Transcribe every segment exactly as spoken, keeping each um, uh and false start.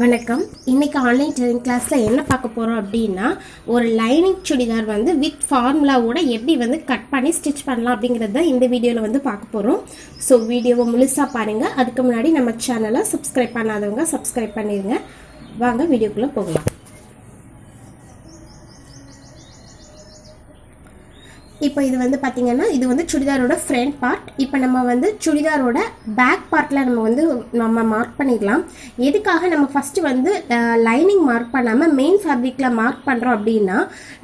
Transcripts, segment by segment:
வணக்கம் இன்னைக்கு online training கிளாஸ்ல என்ன பார்க்க போறோம் அப்படினா ஒரு லைனிங் சுடிதார் வந்து வித் ஃபார்முலாவோட எப்படி வந்து கட் பண்ணி ஸ்டிட்ச் பண்ணலாம் அப்படிங்கறத இந்த வீடியோல வந்து பார்க்க போறோம் சோ வீடியோவை முழுசா பாருங்க அதுக்கு முன்னாடி நம்ம சேனலை Subscribe பண்ணாதவங்க Subscribe பண்ணிடுங்க வாங்க வீடியோக்குள்ள போகலாம் இப்போ இது வந்து பாத்தீங்கன்னா இது வந்து சுடிதாரோட ஃப்ரண்ட் பார்ட் இப்போ நம்ம வந்து சுடிதாரோட பேக் பார்ட்ல நம்ம வந்து நம்ம மார்க் பண்ணிடலாம் எதுக்காக நம்ம ஃபர்ஸ்ட் வந்து லைனிங் மார்க் பண்ணாம மெயின் ஃபேப்ரிக்ல மார்க் பண்றோம் அப்படினா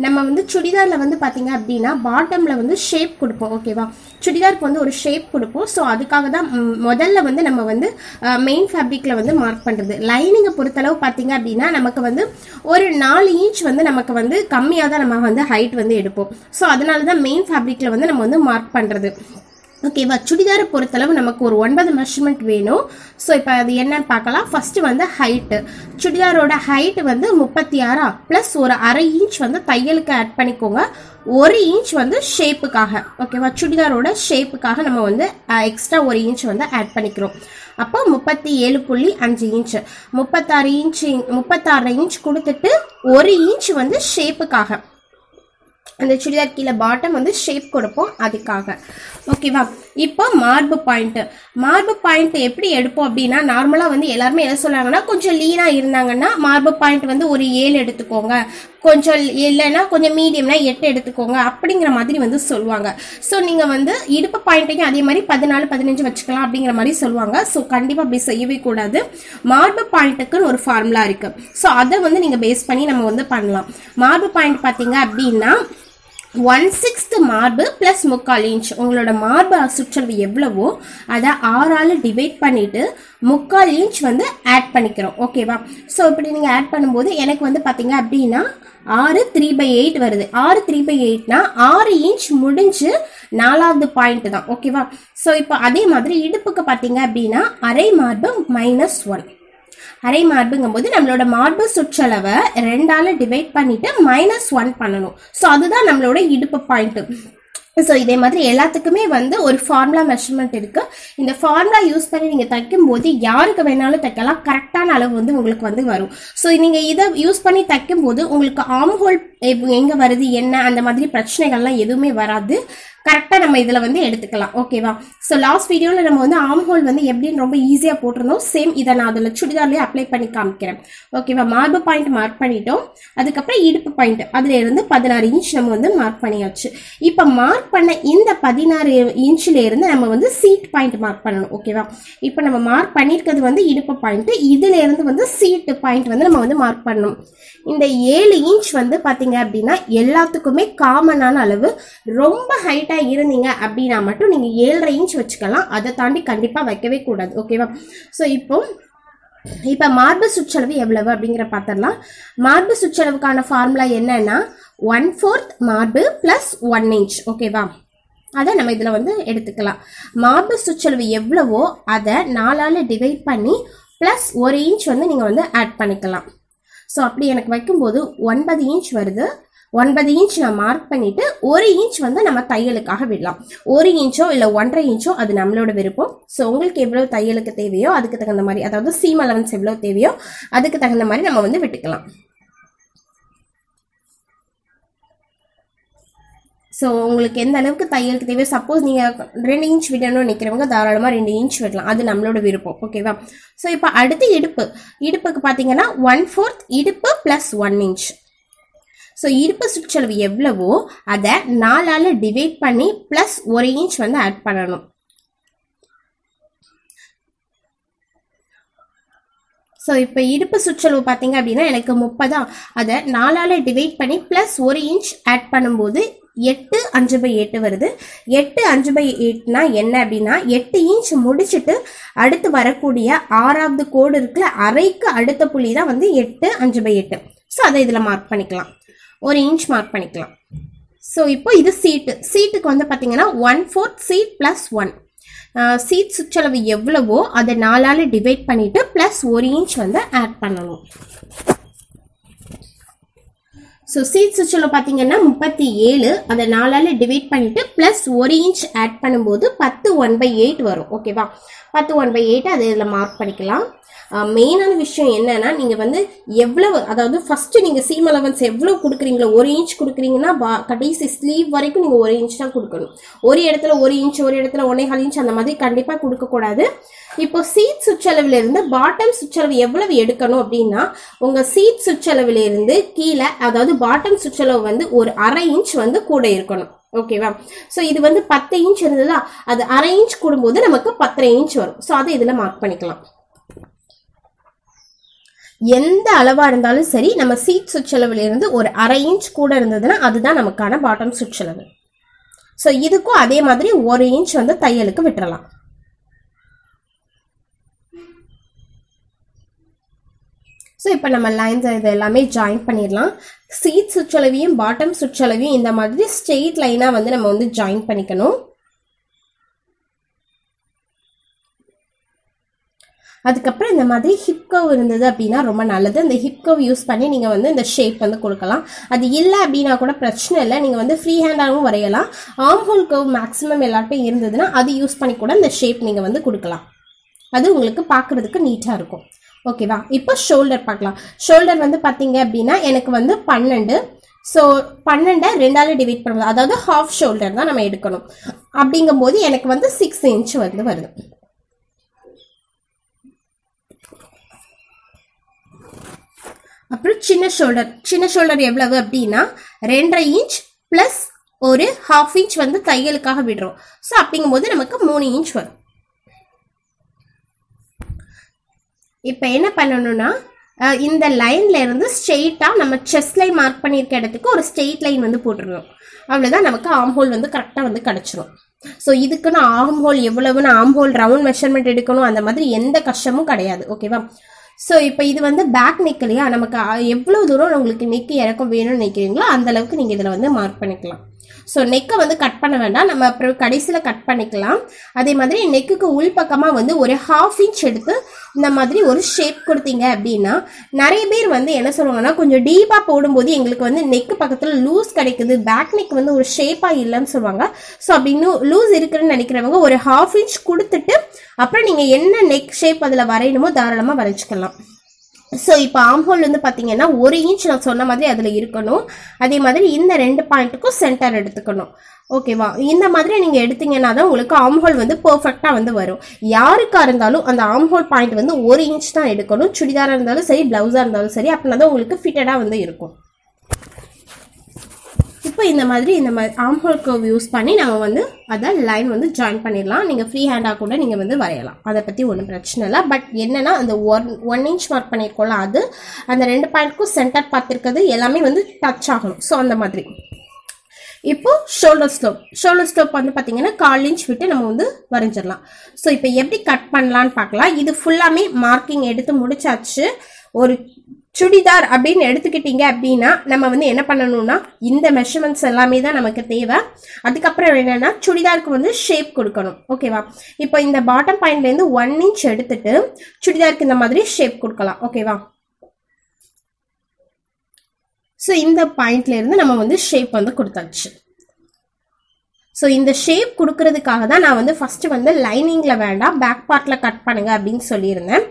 நம்ம வந்து சுடிதார்ல வந்து பாத்தீங்க அப்படினா பாட்டம்ல வந்து ஷேப் கொடுப்போம் ஓகேவா சுடிதாருக்கு வந்து ஒரு ஷேப் கொடுப்போம் சோ அதுக்காக தான் முதல்ல வந்து நம்ம வந்து மெயின் ஃபேப்ரிக்ல வந்து மார்க் பண்றது லைனிங்க பொறுத்தளவு பாத்தீங்க அப்படினா நமக்கு வந்து ஒரு நாலு இன்ச் வந்து நமக்கு வந்து கம்மியா தான் நம்ம வந்து ஹைட் வந்து எடுப்போம் சோ அதனால தான் Main fabric la vandha namma mark pandrathu okay va chudidar porthalavu namakku or nine measurement venum so ipo adu enna paakala first vandha height chudidar oda height vandha thirty-six plus or half inch vandha thaiyalukku add panikonga one inch vandha shape kaga okay va chudidar oda shape kaga namu vandha extra one inch vandha add panikrom appo thirty-seven point five inch thirty-six inch thirty-six inch kuduthittu one inch vandha shape kaga And the chudidar kila bottom and the shape kodupom adikaga. Okay, va. Ipo marble point. Marble point eppadi edupom appadina normally vandu ellarume ella solranga konjam lean ah irundanga marble point vandu oru seven edutukonga konjam illana konjam medium na eight edutukonga appadingra madiri vandu solvanga so neenga vandu idupa point ku adhe mari fourteen fifteen vechikalam appadingra mari solvanga so kandipa apdi seiyave koodadhu marble point ku oru formula irukku so adha vandu neenga base panni nama vandu pannalam marble point pathinga appadina one sixth marble plus three fourths inch ungaloda marble asutchalvu evlavo adha six ala divide pannittu three fourths inch vandu add panikrom okay va so ipdi neenga add பண்ணும்போது எனக்கு வந்து பாத்தீங்க அப்படினா six three by eight வருது six three by eight னா six inch முடிஞ்சு fourth point தான் okay va so இப்போ அதே மாதிரி இடுப்புக்கு பாத்தீங்க அப்படினா half marble minus one அரை மார்புங்கும்போது நம்மளோட மார்பு சுற்றளவை two ஆல டிவைட் பண்ணிட்டு minus one பண்ணனும் சோ அதுதான் நம்மளோட இடுப்பு பாயிண்ட் சோ இதே மாதிரி எல்லாத்துக்குமே வந்து ஒரு ஃபார்முலா மெஷர்மென்ட் இருக்கு இந்த ஃபார்முலா யூஸ் பண்ணி நீங்க தைக்கும்போது யாருக்கு வேணாலும் தைக்கலாம் கரெக்ட்டான அளவு வந்து உங்களுக்கு வந்து வரும் சோ நீங்க இத யூஸ் பண்ணி தைக்கும்போது உங்களுக்கு ஆர்ம் ஹோல் எங்க வருது என்ன அந்த மாதிரி பிரச்சனைகள்லாம் எதுமே வராது கரெக்ட்டா நம்ம இதல வந்து எடுத்துக்கலாம் ஓகேவா சோ லாஸ்ட் வீடியோல நம்ம வந்து ஆர்ம் ஹோல் வந்து எப்படின்னு ரொம்ப ஈஸியா போட்டுறோம் சேம் இத நான் அதல சுடிதார்லயே அப்ளை பண்ணி காமிக்கிறேன் ஓகேவா மார்பு பாயிண்ட் மார்க் பண்ணிட்டோம் அதுக்கு அப்புறம் இடுப்பு பாயிண்ட் அதுல இருந்து பதினாறு இன்ச் நம்ம வந்து மார்க் பண்ணியாச்சு இப்போ மார்க் பண்ண இந்த பதினாறு இன்ச்ல இருந்து நம்ம வந்து சீட் பாயிண்ட் மார்க் பண்ணனும் ஓகேவா இப்போ நம்ம மார்க் பண்ணிருக்கிறது வந்து இடுப்பு பாயிண்ட் இதுல இருந்து வந்து சீட் பாயிண்ட் வந்து நம்ம வந்து மார்க் பண்ணனும் இந்த ஏழு இன்ச் வந்து பாத்தீங்க அப்படினா எல்லாத்துக்குமே காமனான அளவு ரொம்ப ஹைட் இருந்தீங்க அப்படினா மட்டும் நீங்க seven point five இன்ச் வெச்சுக்கலாம் அத தாண்டி கண்டிப்பா வைக்கவே கூடாது ஓகேவா சோ இப்போ இப்போ மார்பு சுற்றளவு எவ்வளவு அப்படிங்கற பார்த்தறலாம் மார்பு சுற்றளவுக்கான ஃபார்முலா என்னன்னா one fourth மார்பு plus one inch ஓகேவா அத நம்ம இதல வந்து எடுத்துக்கலாம் மார்பு சுற்றளவு எவ்வளவோ அத four ஆல டிவைட் பண்ணி plus one இன்ச் வந்து நீங்க வந்து ஆட் பண்ணிக்கலாம் சோ அப்படி எனக்கு வைக்கும்போது nine இன்ச் வருது nine இன்ச் நான் மார்க் பண்ணிட்டு one இன்ச் வந்து நம்ம தையலுக்காக விடலாம் one இன்ச்சோ இல்ல one point five இன்ச்சோ அது நம்மளோட விருப்பம் சோ உங்களுக்கு எவ்வளவு தையலுக்கு தேவையோ அதுக்கு தகுந்த மாதிரி அதாவது சீம் அலவன்ஸ் எவ்வளவு தேவையோ அதுக்கு தகுந்த மாதிரி நம்ம வந்து விட்டுக்கலாம் சோ உங்களுக்கு எந்த அளவுக்கு தையலுக்கு தேவையோ சப்போஸ் நீங்க two இன்ச் விடணும்னு நினைக்கிறவங்க தாராளமா two இன்ச் விடலாம் அது நம்மளோட விருப்பம் ஓகேவா சோ இப்போ அடுத்து இடுப்பு இடுப்புக்கு பாத்தீங்கன்னா one fourth இடுப்பு plus one inch So, இடுப்பு சுற்றளவு எவ்வளவோ அத four ஆல டிவைட் பண்ணி plus one inch வந்து ஆட் பண்ணனும். சோ இப்போ இடுப்பு சுற்றளவு பாத்தீங்க அப்படினா எனக்கு thirty அத four ஆல டிவைட் பண்ணி plus one inch ஆட் பண்ணும்போது eight five by eight வருது. eight five by eight னா என்ன அப்படினா eight இன்ச் முடிச்சிட்டு அடுத்து வரக்கூடிய ஆறாவது கோடு இருக்குல அரைக்கு அடுத்த புள்ளி தான் வந்து eight five by eight. So அத இதல மார்க் பண்ணிக்கலாம். one inch mark பண்ணிக்கலாம் சோ இப்போ இது சீட் சீட்டுக்கு வந்து பாத்தீங்கன்னா one fourth seat plus one seat சுற்றளவு எவ்வளவோ அத four ஆல டிவைட் பண்ணிட்டு plus one inch வந்து ஆட் பண்ணனும் சோ சீட் சுற்றளவு பாத்தீங்கன்னா thirty-seven அத four ஆல டிவைட் பண்ணிட்டு plus one inch ஆட் பண்ணும்போது ten one by eight வரும் ஓகேவா ten one by eight அத இதல மார்க் பண்ணிக்கலாம் மெயினான விஷயம் என்னன்னா நீங்க வந்து எவ்வளவு அதாவது ஃபர்ஸ்ட் நீங்க சீம் அலவன்ஸ் எவ்வளவு குடுக்குறீங்களோ one இன்ச் குடுக்குறீங்கன்னா கடைசி ஸ்லீவ் வரைக்கும் நீங்க one இன்ச் தான் கொடுக்கணும். ஒரு இடத்துல one இன்ச் ஒரு இடத்துல one point five இன்ச் அந்த மாதிரி கண்டிப்பா கொடுக்க கூடாது. இப்போ சீட் சுற்றளவில இருந்து பாட்டம் சுற்றளவு எவ்வளவு எடுக்கணும் அப்படினா உங்க சீட் சுற்றளவில இருந்து கீழ அதாவது பாட்டம் சுற்றளவு வந்து ஒரு half இன்ச் வந்து கூட இருக்கணும். ஓகேவா? சோ இது வந்து ten இன்ச் இருந்ததா அது half இன்ச் கூடும்போது நமக்கு ten point five இன்ச் வரும். சோ அதை இதல மார்க் பண்ணிக்கலாம். எந்த அளவா இருந்தாலும் சரி நம்ம சீட் சுற்றளவில இருந்து ஒரு half இன்ச் கூட இருந்ததுனா அதுதான் நமக்கான பாட்டம் சுற்றளவு. சோ இதுக்கு அதே மாதிரி one இன்ச் வந்து தையலுக்கு விட்டுறலாம். So, now we will join the seat and bottom switch in the straight line. We join the hip curve. The hip curve use the shape. That is not a freehand armhole curve maximum. That is use the shape. That is neat. Okay, now we will shoulder. Shoulder is twelve. So, twelve divide by two. That is half shoulder. Now, we will take six inch. Now, shoulder. Chin shoulder is two inch plus half inch. So, we will take three inch. இப்போ என்ன பண்ணனும்னா இந்த லைன்ல இருந்து ஸ்ட்ரைட்டா நம்ம chest line mark பண்ணிருக்க இடத்துக்கு ஒரு ஸ்ட்ரைட் லைன் வந்து போட்டுறோம். அவ்வளவுதான் நமக்கு ஆர்ம் ஹோல் வந்து கரெக்ட்டா வந்து கிடைச்சிரும். சோ இதுக்கு நான் ஆர்ம் ஹோல் எவ்வளவுன்னு ஆர்ம் ஹோல் ரவுண்ட் மெஷர்மென்ட் எடுக்கணும் அந்த மாதிரி எந்த கஷ்டமும் கிடையாது. ஓகேவா? சோ இப்போ இது வந்து பேக் நெக்லையா நமக்கு எவ்வளவு தூரம் உங்களுக்கு நெக் இறக்கம் வேணும்னு நினைக்கிறீங்களோ அந்த அளவுக்கு நீங்க இதல வந்து மார்க் பண்ணிக்கலாம். So neck வந்து கட் பண்ண வேண்டாம் நம்ம கடைசில கட் பண்ணிக்கலாம். அதே மாதிரி நெக்குக்கு உள் பக்கமா வந்து ஒரு half inch எடுத்து இந்த மாதிரி ஒரு ஷேப் கொடுத்தீங்க அப்படினா நிறைய பேர் வந்து என்ன சொல்றாங்கன்னா கொஞ்சம் டீப்பா போடும்போது உங்களுக்கு வந்து neck பக்கத்துல லூஸ் கிடைக்குது பேக் neck வந்து ஒரு ஷேப்பா இல்லன்னு சொல்வாங்க. சோ அப்படினு லூஸ் இருக்குன்னு நினைக்கிறவங்க ஒரு half inch கொடுத்துட்டு அப்புறம் நீங்க என்ன neck ஷேப் அதல வரையணுமோ தாராளமா வரையலாம். So இப்போ ஆர்ம் ஹோல் வந்து பாத்தீங்கன்னா one இன்ச் நான் சொன்ன மாதிரி அதுல இருக்கணும். அதே மாதிரி இந்த ரெண்டு பாயிண்ட்க்கு சென்டர் எடுத்துக்கணும். ஓகேவா? இந்த மாதிரி நீங்க எடுத்தீங்கன்னா தான் உங்களுக்கு ஆர்ம் ஹோல் வந்து பெர்ஃபெக்ட்டா வந்து வரும். யாருக்கா இருந்தாலும் அந்த ஆர்ம் ஹோல் பாயிண்ட் வந்து one இன்ச் தான் எடுக்கணும். சுடிதாரா இருந்தாலும் சரி ப்ளவுஸா இருந்தாலும் சரி அப்பனா தான் உங்களுக்கு ஃபிட்டடா வந்து இருக்கும். இப்போ இந்த மாதிரி இந்த ஆர்ம் ஹோல் கர்வ் யூஸ் பண்ணி நாம வந்து அத லைன் வந்து ஜாயின் பண்ணிரலாம். நீங்க ஃப்ரீ ஹேண்டா கூட நீங்க வந்து வரையலாம். அத பத்தி ஒண்ணும் பிரச்சனை இல்ல. பட் என்னன்னா அந்த one இன்ச் மார்க் பண்ணிருக்கோம்ல அது அந்த ரெண்டு பாயிண்ட்க்கு சென்டர் பார்த்திருக்கிறது எல்லாமே வந்து டச் ஆகணும். சோ அந்த மாதிரி இப்போ ஷோல்டர் ஸ்லோப் ஷோல்டர் ஸ்லோப் வந்து பாத்தீங்கன்னா four இன்ச் விட்டு நம்ம வந்து வரையலாம். சோ இப்போ எப்படி கட் பண்ணலாம்னு பார்க்கலாம். இது ஃபுல்லாமே மார்க்கிங் எடுத்து முடிச்சாச்சு. ஒரு சுடிதார் அப்படினு எடுத்துக்கிட்டீங்க அப்படினா நம்ம வந்து என்ன பண்ணனும்னா இந்த மெஷர்மென்ட்ஸ் எல்லாமே தான் நமக்கு தேவை. அதுக்கு அப்புறம் என்னன்னா சுடிதாருக்கு வந்து ஷேப் கொடுக்கணும். ஓகேவா? இப்போ இந்த பாட்டம் பாயிண்ட்ல இருந்து one இன்ச் எடுத்துட்டு சுடிதாருக்கு இந்த மாதிரி ஷேப் கொடுக்கலாம். ஓகேவா? சோ இந்த பாயிண்ட்ல இருந்து நம்ம வந்து ஷேப் வந்து கொடுத்தாச்சு. சோ இந்த ஷேப் கொடுக்கிறதுக்காக தான் நான் வந்து ஃபர்ஸ்ட் வந்து லைனிங்ல வேண்டாம் பேக் பார்ட்ல கட் பண்ணுங்க அப்படினு சொல்லிருந்தேன்.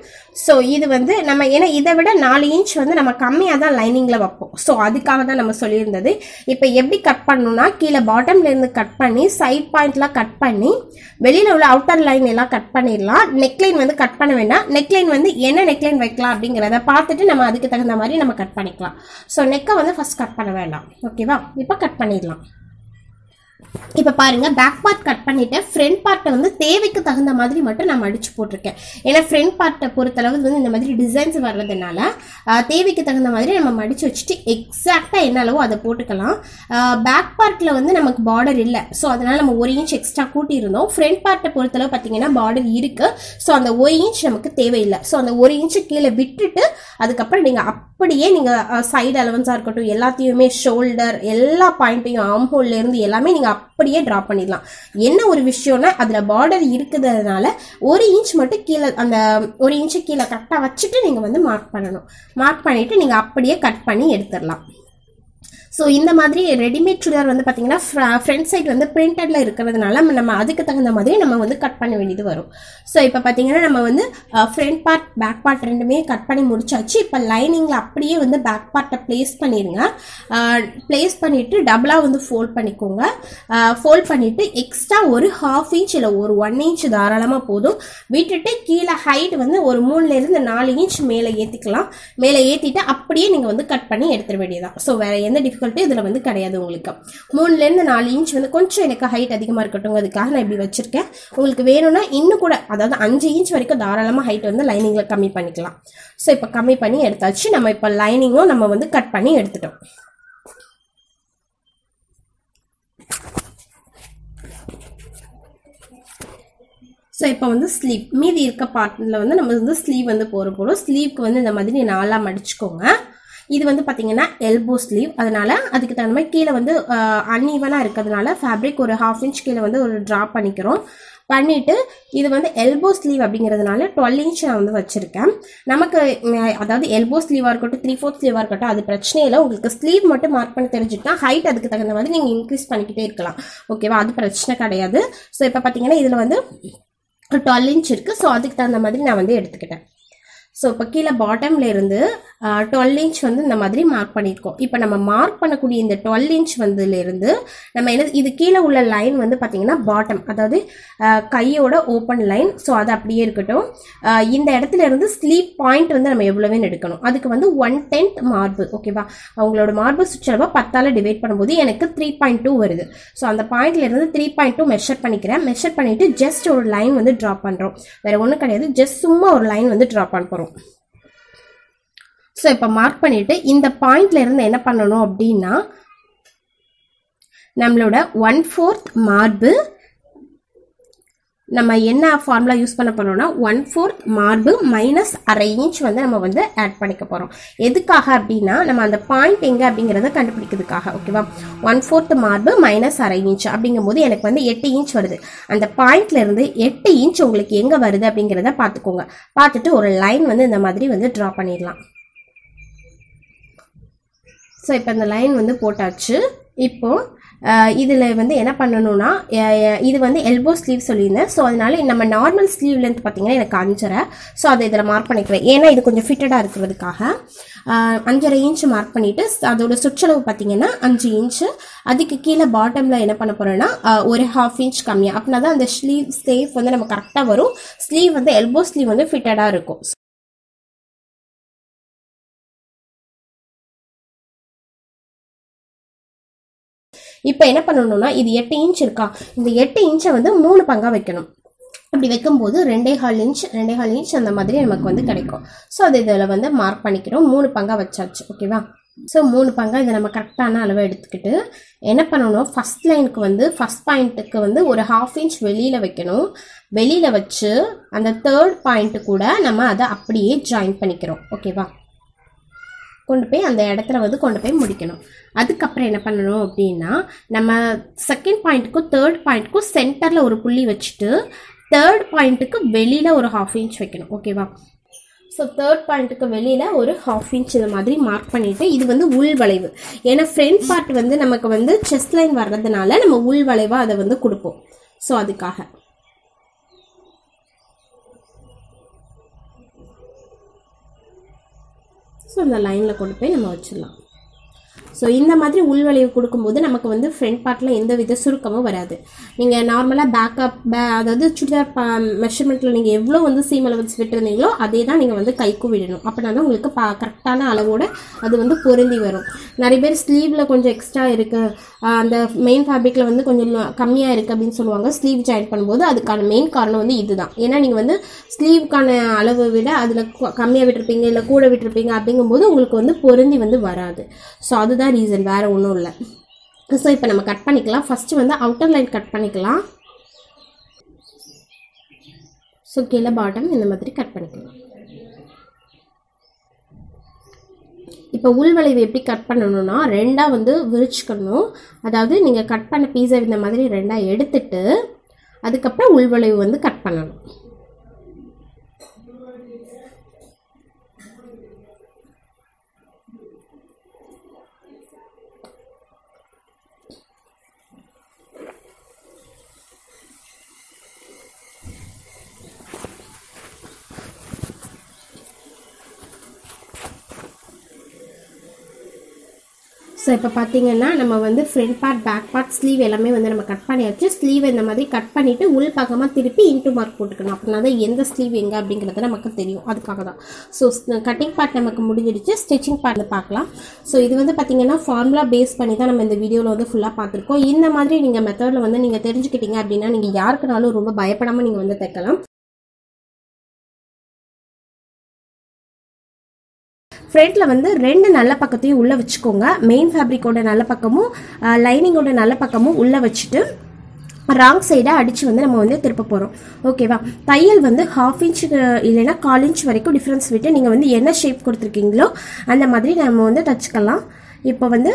சோ இது வந்து நம்ம ஏனா இத விட four இன்ச் வந்து நம்ம கம்மியா தான் லைனிங்ல வைப்போம். சோ அதுக்காக தான் நம்ம சொல்லிருந்தது. இப்போ எப்படி கட் பண்ணனும்னா கீழ பாட்டம்ல இருந்து கட் பண்ணி சைடு பாயிண்ட்ல கட் பண்ணி வெளியில உள்ள அவுட்டர் லைன் எல்லாம் கட் பண்ணிரலாம். நெக் லைன் வந்து கட் பண்ண வேண்டாம். நெக் லைன் வந்து என்ன நெக் லைன் வைக்கலாம் அப்படிங்கறத பார்த்துட்டு நம்ம அதுக்கு தகுந்த மாதிரி நம்ம கட் பண்ணிக்கலாம். சோ நெக்க வந்து ஃபர்ஸ்ட் கட் பண்ண வேண்டாம். ஓகேவா? இப்போ கட் பண்ணிரலாம். இப்ப பாருங்க பேக் பார்ட் கட் பண்ணிட்டு ஃப்ரண்ட் பார்ட்ட வந்து தேவைக்கு தகுந்த மாதிரி மட்டும் நான் அடிச்சு போட்டுருக்கேன். ஏன்னா ஃப்ரண்ட் பார்ட்ட பொறுத்த அளவு வந்து இந்த மாதிரி டிசைன்ஸ் வர்றதுனால தேவைக்கு தகுந்த மாதிரி நம்ம அடிச்சு வச்சுட்டு எக்ஸாக்ட்டா என்ன அளவோ அதை போட்டுக்கலாம். பேக் பார்ட்ல வந்து நமக்கு பார்டர் இல்ல. சோ அதனால நம்ம one இன்ச் எக்ஸ்ட்ரா கூட்டி இருந்தோம். ஃப்ரண்ட் பார்ட்ட பொறுத்த அளவு பாத்தீங்கன்னா பார்டர் இருக்கு. சோ அந்த one இன்ச் நமக்கு தேவையில்லை. சோ அந்த one இன்ச் கீழே விட்டுட்டு அதுக்கப்புறம் நீங்க அப்படியே நீங்க சைடு அலவன்ஸா இருக்கட்டும் எல்லாத்தையுமே ஷோல்டர் எல்லா பாயிண்ட்டையும் ஆர்ம் ஹோல்ல இருந்து எல்லாமே நீங்க அப்படியே டிரா பண்ணிடலாம். என்ன ஒரு விஷயம்னா அதுல பார்டர் இருக்குதுனால ஒரு இன்ச் மட்டும் கீழே அந்த ஒரு இன்ச் கீழே கரெக்டா வச்சுட்டு நீங்க வந்து மார்க் பண்ணணும். மார்க் பண்ணிட்டு நீங்க அப்படியே கட் பண்ணி எடுத்துடலாம். So in the madri ready-made chudar on the patina front side on the printed like cut pan. So if a front part, back part and may cut pan murchachi, lining up on the back part place paniringa, uh, place panit, double on the fold panikunga, uh, fold panit, extra or half inch or one inch daralama podo, we take keel height when the or moon layer the nine inch male ethicala, male ethita updating on the cut pani at the video. So where I difficulty is வந்து கிடையாது உங்களுக்கு மூணு ல இருந்து நாலு inch வந்து கொஞ்சம் எனக்கு ஹைட் அதிகமா இருக்கட்டும்ங்கிறதுக்காக நான் இப்படி வச்சிருக்கேன் உங்களுக்கு வேணும்னா இன்னும் கூட அதாவது ஐந்து இன்ச் வரைக்கும் தாராளமா ஹைட் வந்து லைனிங்ல கம்மி பண்ணிக்கலாம் சோ இப்போ கம்மி பண்ணி எடுத்தாச்சு நம்ம இப்போ லைனிங்கும் நம்ம வந்து கட் பண்ணி எடுத்துட்டோம் So இப்போ வந்து sleeve மீதி இருக்க பார்ட்ல வந்து நம்ம வந்து sleeve வந்து போற போறோம் sleeve க்கு வந்து இந்த மாதிரி நாலா மடிச்சுக்கோங்க இது வந்து பாத்தீங்கன்னா elbow sleeve அதனால அதுக்கு தகுந்த மாதிரி கீழ வந்து uneven-ஆ இருக்குதுனால fabric ஒரு half inch கீழ வந்து ஒரு draw பண்ணிக்கிறோம் பண்ணிட்டு இது வந்து elbow sleeve அப்படிங்கிறதுனால twelve inch நான் வந்து வச்சிருக்கேன் நமக்கு அதாவது elbow sleeve-ஆ இருக்கட்டும் three fourth sleeve-ஆ இருக்கட்டும் அது பிரச்சனை இல்ல உங்களுக்கு sleeve மட்டும் மார்க் பண்ணி தெரிஞ்சிட்டா height அதுக்கு தகுந்த மாதிரி நீங்க increase பண்ணிக்கிட்டே இருக்கலாம் ஓகேவா அது பிரச்சனை கிடையாது சோ இப்போ பாத்தீங்கன்னா இதுல வந்து twelve inch இருக்கு சோ அதுக்கு தகுந்த மாதிரி நான் வந்து எடுத்துக்கிட்டேன் So, bottom layer uh, twelve inch வந்து இந்த மாதிரி மார்க் பண்ணிருக்கோம். இப்போ நம்ம மார்க் பண்ணக்கூடிய இந்த twelve inch வந்ததுல இருந்து நம்ம என்ன இது கீழ உள்ள லைன் வந்து பாத்தீங்கன்னா bottom அதாவது கையோட ஓபன் லைன் சோ அது அப்படியே இருக்கட்டும். இந்த இடத்துல இருந்து ஸ்லீப் பாயிண்ட் வந்து நம்ம எவ்வளவு எடுக்கணும். அதுக்கு வந்து one tenth மார்பிள் ஓகேவா. அவங்களோட மார்பிள் சுற்றளவை ten ஆல டிவைட் பண்ணும்போது எனக்கு three point two வருது. சோ அந்த பாயிண்ட்ல இருந்து three point two மெஷர் பண்ணிக்கிறேன். மெஷர் பண்ணிட்டு just ஒரு லைன் வந்து டிரா பண்றோம். வேற ஒண்ணும் கிடையாது. just சும்மா ஒரு லைன் வந்து டிரா பண்றோம். So, now mark பண்ணிட்டு இந்த பாயிண்ட்ல இருந்து என்ன பண்ணனும் அப்படினா நம்மளோட one fourth மார்பிள் நம்ம என்ன ஃபார்முலா யூஸ் பண்ண போறோம்னா one fourth மார்பிள் minus half inch வந்து நம்ம வந்து ஆட் பண்ணிக்க போறோம். எதுக்காக அப்படினா நம்ம அந்த பாயிண்ட் எங்க அப்படிங்கறத கண்டுபிடிக்கிறதுக்காக ஓகேவா. one fourth மார்பிள் minus half inch அப்படிங்கும்போது எனக்கு வந்து eight inch வருது. அந்த பாயிண்ட்ல இருந்து eight inch உங்களுக்கு எங்க வருது அப்படிங்கறத பாத்துக்கோங்க. பார்த்துட்டு ஒரு லைன் வந்து இந்த மாதிரி வந்து டிரா பண்ணிடலாம். சோ இப்போ அந்த லைன் வந்து போட்டாச்சு. இப்போ இதுல வந்து என்ன பண்ணனும்னா இது வந்து elbow sleeve சொல்லிருந்தேன் சோ அதனால நம்ம நார்மல் sleeve length பாத்தீங்கன்னா எனக்கு five point five சோ அதை இதல மார்க் பண்ணிக்கிறேன் ஏனா இது கொஞ்சம் ஃபிட்டடா இருக்குிறதுக்காக five point five inch mark பண்ணிட்டு அதோட சுற்றளவு பாத்தீங்கன்னா five இன்ச் அதுக்கு கீழ பாட்டம்ல என்ன பண்ணப் போறேன்னா ஒரு half inch கம்மியா அப்பனால அந்த sleeve shape வந்து நமக்கு கரெக்ட்டா வரும் sleeve வந்து elbow sleeve வந்து ஃபிட்டடா இருக்கும் இப்போ என்ன பண்ணனும்னா இது eight இன்ச் இருக்கா இந்த eight இன்ச்சை வந்து மூணு பங்கா வைக்கணும் அப்படி வைக்கும்போது two point five inch two point five inch அந்த மாதிரி நமக்கு வந்து கிடைக்கும் சோ அது இதல வந்து மார்க் பண்ணிக்கிறோம் மூணு பங்கா வச்சாச்சு ஓகேவா சோ மூணு பங்கா இத நம்ம கரெக்ட்டான அளவு எடுத்துக்கிட்டு என்ன பண்ணனும் first லைனுக்கு வந்து first பாயிண்ட்க்கு வந்து ஒரு half inch வெளியில வைக்கணும் வெளியில வச்சு அந்த third பாயிண்ட் கூட நம்ம அத அப்படியே ஜாயின் பண்ணிக்கிறோம் ஓகேவா கொண்டு போய் அந்த இடத்துல வந்து கொண்டு போய் முடிக்கணும் அதுக்கு அப்புறம் என்ன பண்ணனும் அப்படினா நம்ம செகண்ட் பாயிண்ட்க்கு third பாயிண்ட்க்கு சென்டர்ல ஒரு புள்ளி வச்சிட்டு third பாயிண்ட்க்கு வெளியில ஒரு half inch வைக்கணும் ஓகேவா சோ third பாயிண்ட்க்கு வெளியில ஒரு half inch இந்த மாதிரி மார்க் பண்ணிட்டு இது வந்து உள் வளைவு ஏனா front part வந்து நமக்கு வந்து chest line வரதுனால நம்ம உள் வளைவா அத வந்து கொடுப்போம் சோ அதுக்காக So, we will put it on the line. So, in the மாதிரி உள் வளைவு கொடுக்கும்போது நமக்கு வந்து ஃப்ரண்ட் பார்ட்ல எந்த வித சுருக்கமும் வராது. நீங்க நார்மலா பேக் அப் அதாவது சுடிதார் மெஷர்மென்ட்ல நீங்க எவ்வளவு வந்து சீம் அளவு விட்டுறீங்களோ அதே தான் நீங்க வந்து கைக்கு விடணும். அப்பனால உங்களுக்கு கரெக்ட்டான அளவோட அது வந்து பொருந்தி வரும். நிறைய பேர் ஸ்லீவ்ல கொஞ்சம் எக்ஸ்ட்ரா இருக்கு அந்த மெயின் ஃபேப்ரிக்ல வந்து கொஞ்சம் கம்மியா இருக்கு அப்படினு சொல்வாங்க. ஸ்லீவ் ஜாயின் பண்ணும்போது அதுக்கான மெயின் காரணம் வந்து இதுதான். ஏன்னா நீங்க வந்து ஸ்லீவ்கான அளவை விட அதுல கம்மியா விட்டுப்பீங்க இல்ல கூட விட்டுப்பீங்க அப்படிங்கும்போது உங்களுக்கு வந்து பொருந்தி வந்து வராது. சோ அது reason வேற ஒண்ணும் இல்ல சோ இப்போ நம்ம கட் பண்ணிக்கலாம் ஃபர்ஸ்ட் வந்து அவுட்டர் லைன் கட் பண்ணிக்கலாம் சோ கீழ பாட்டம் இந்த மாதிரி கட் பண்ணிக்கலாம் இப்போ உள் வளைவு எப்படி கட் பண்ணனும்னா ரெண்டா வந்து விரிச்சுக்கணும் அதாவது நீங்க கட் பண்ண பீஸை இந்த மாதிரி ரெண்டா எடுத்துட்டு அதுக்கு அப்புறம் உள் வளைவு வந்து கட் பண்ணனும் So இப்போ பாத்தீங்கன்னா நம்ம வந்து front part back part sleeve எல்லாமே வந்து நம்ம கட் பண்ணியாச்சு sleeve இந்த மாதிரி கட் பண்ணிட்டு உள் பக்கமா திருப்பி into mark போட்டுக்கணும் அப்பனால எந்த sleeve எங்க அப்படிங்கறது நமக்கு தெரியும் அதுக்காக தான் சோ கட்டிங் பார்ட் நமக்கு முடிஞ்சிடுச்சு ஸ்டிச்சிங் பார்ட்ல பார்க்கலாம் சோ இது வந்து பாத்தீங்கன்னா ஃபார்முலா பேஸ் பண்ணி தான் நம்ம இந்த வீடியோல வந்து ஃபுல்லா பாத்துர்க்கோம் இந்த மாதிரி நீங்க மெத்தட்ல வந்து நீங்க தெரிஞ்சிக்கிட்டீங்க அப்படினா நீங்க யார்க்கனாலும் ரொம்ப பயப்படாம நீங்க வந்து தைக்கலாம் Front la vandu rendu nalla pakkathiyum ulla vechukonga main fabric oda nalla pakkamum lining oda nalla pakkamum ulla vechittu wrong side adichu vandu nama vandu thiruppa porom okay va thaiyal vandu half inch illena one and a half inch varaiku difference vittu neenga vandu enna shape koduthirkingalo andha madri nama vandu tachikalam ipo vandu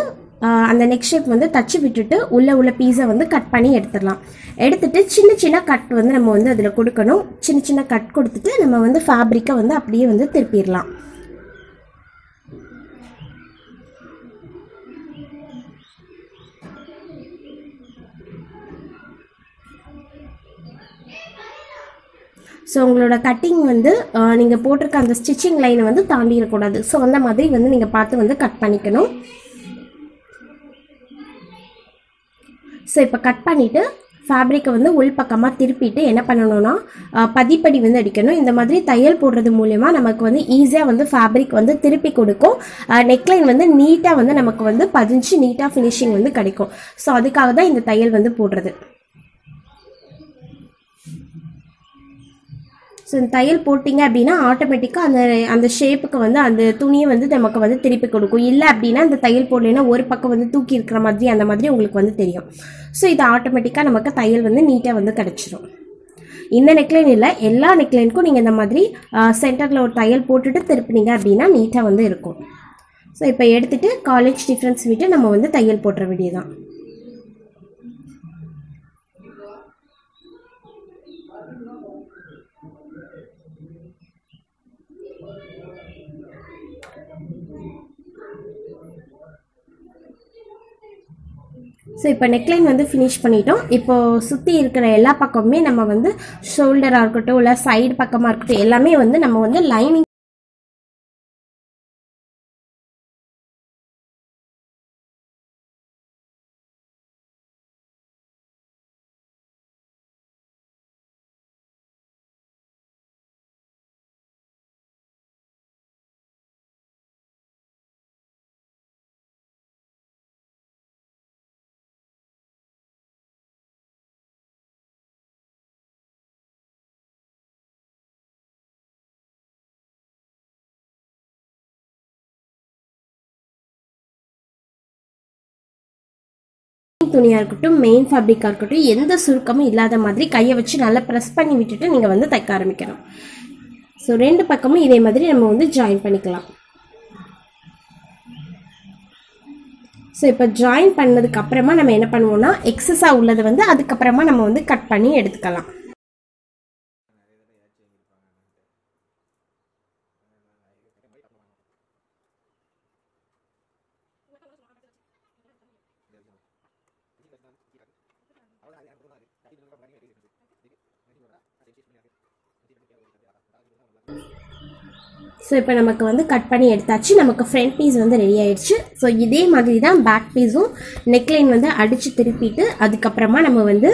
அந்த neck shape வந்து தச்சு விட்டுட்டு உள்ள உள்ள பீஸை வந்து cut பண்ணி எடுத்துறலாம் எடுத்துட்டு சின்ன சின்ன கட் வந்து நம்ம வந்து ಅದில கொடுக்கணும் சின்ன சின்ன கட் கொடுத்துட்டு நம்ம வந்து ஃபேப்ரிக்க வந்து அப்படியே வந்து திருப்பிரலாம் So, you can cut the stitching line. So, you can cut the So, you cut the fabric. You can cut the fabric. You can cut the fabric. You can cut the fabric. You can cut the fabric. You can So, if you put the tile, automatically அந்த shape வந்து அந்த துணியை வந்து நமக்கு வந்து திருப்பி கொடுக்கும் இல்ல அப்படினா அந்த தையல் போடலனா ஒரு பக்கம் வந்து தூக்கி இருக்கிற மாதிரி அந்த மாதிரி உங்களுக்கு வந்து தெரியும் சோ இது ஆட்டோமேட்டிக்கா நமக்கு தையல் வந்து நீட்டா வந்து கிடைச்சிரும் இந்த நெக்லைன் இல்ல எல்லா நெக்லைனுக்கும் நீங்க இந்த மாதிரி சென்டர்ல ஒரு தையல் போட்டுட்டு திருப்பினீங்க அப்படினா நீட்டா வந்து இருக்கும் சோ இப்போ எடுத்துட்டு காலேஜ் டிஃபரன்ஸ் விட்டு நம்ம வந்து தையல் போட்ற வேண்டியதுதான் So, now neckline வந்து finish பண்ணிட்டோம் இப்போ சுத்தி இருக்கிற எல்லா பக்கமுமே நம்ம வந்து shoulder ஆர்க்கட்டோ இல்ல side பக்கமா இருக்கட்டோ எல்லாமே வந்து நம்ம வந்து lining துணியா இருக்கட்டும் மெயின் ஃபேப்ரிக்கா இருக்கட்டும் எந்த சுருக்கமும் இல்லாத மாதிரி கையை வச்சு நல்லா பிரஸ் பண்ணி விட்டுட்டு நீங்க வந்து தைக்க ஆரம்பிக்கணும் சோ ரெண்டு பக்கமும் இதே மாதிரி நம்ம வந்து ஜாயின் பண்ணிக்கலாம் சோ இப்போ ஜாயின் பண்ணதுக்கு அப்புறமா நம்ம என்ன பண்ணுவோம்னா எக்ஸஸா உள்ளது வந்து அதுக்கு அப்புறமா நம்ம வந்து கட் பண்ணி எடுத்துக்கலாம் So, இப்போ நமக்கு வந்து கட் பண்ணி எடுத்தாச்சு நமக்கு फ्रंट பீஸ் வந்து ரெடி ஆயிருச்சு சோ இதே மாதிரி தான் பேக் பீஸும் நெக் லைன் வந்து அடிச்சு திருப்பிட்டு அதுக்கு அப்புறமா நம்ம வந்து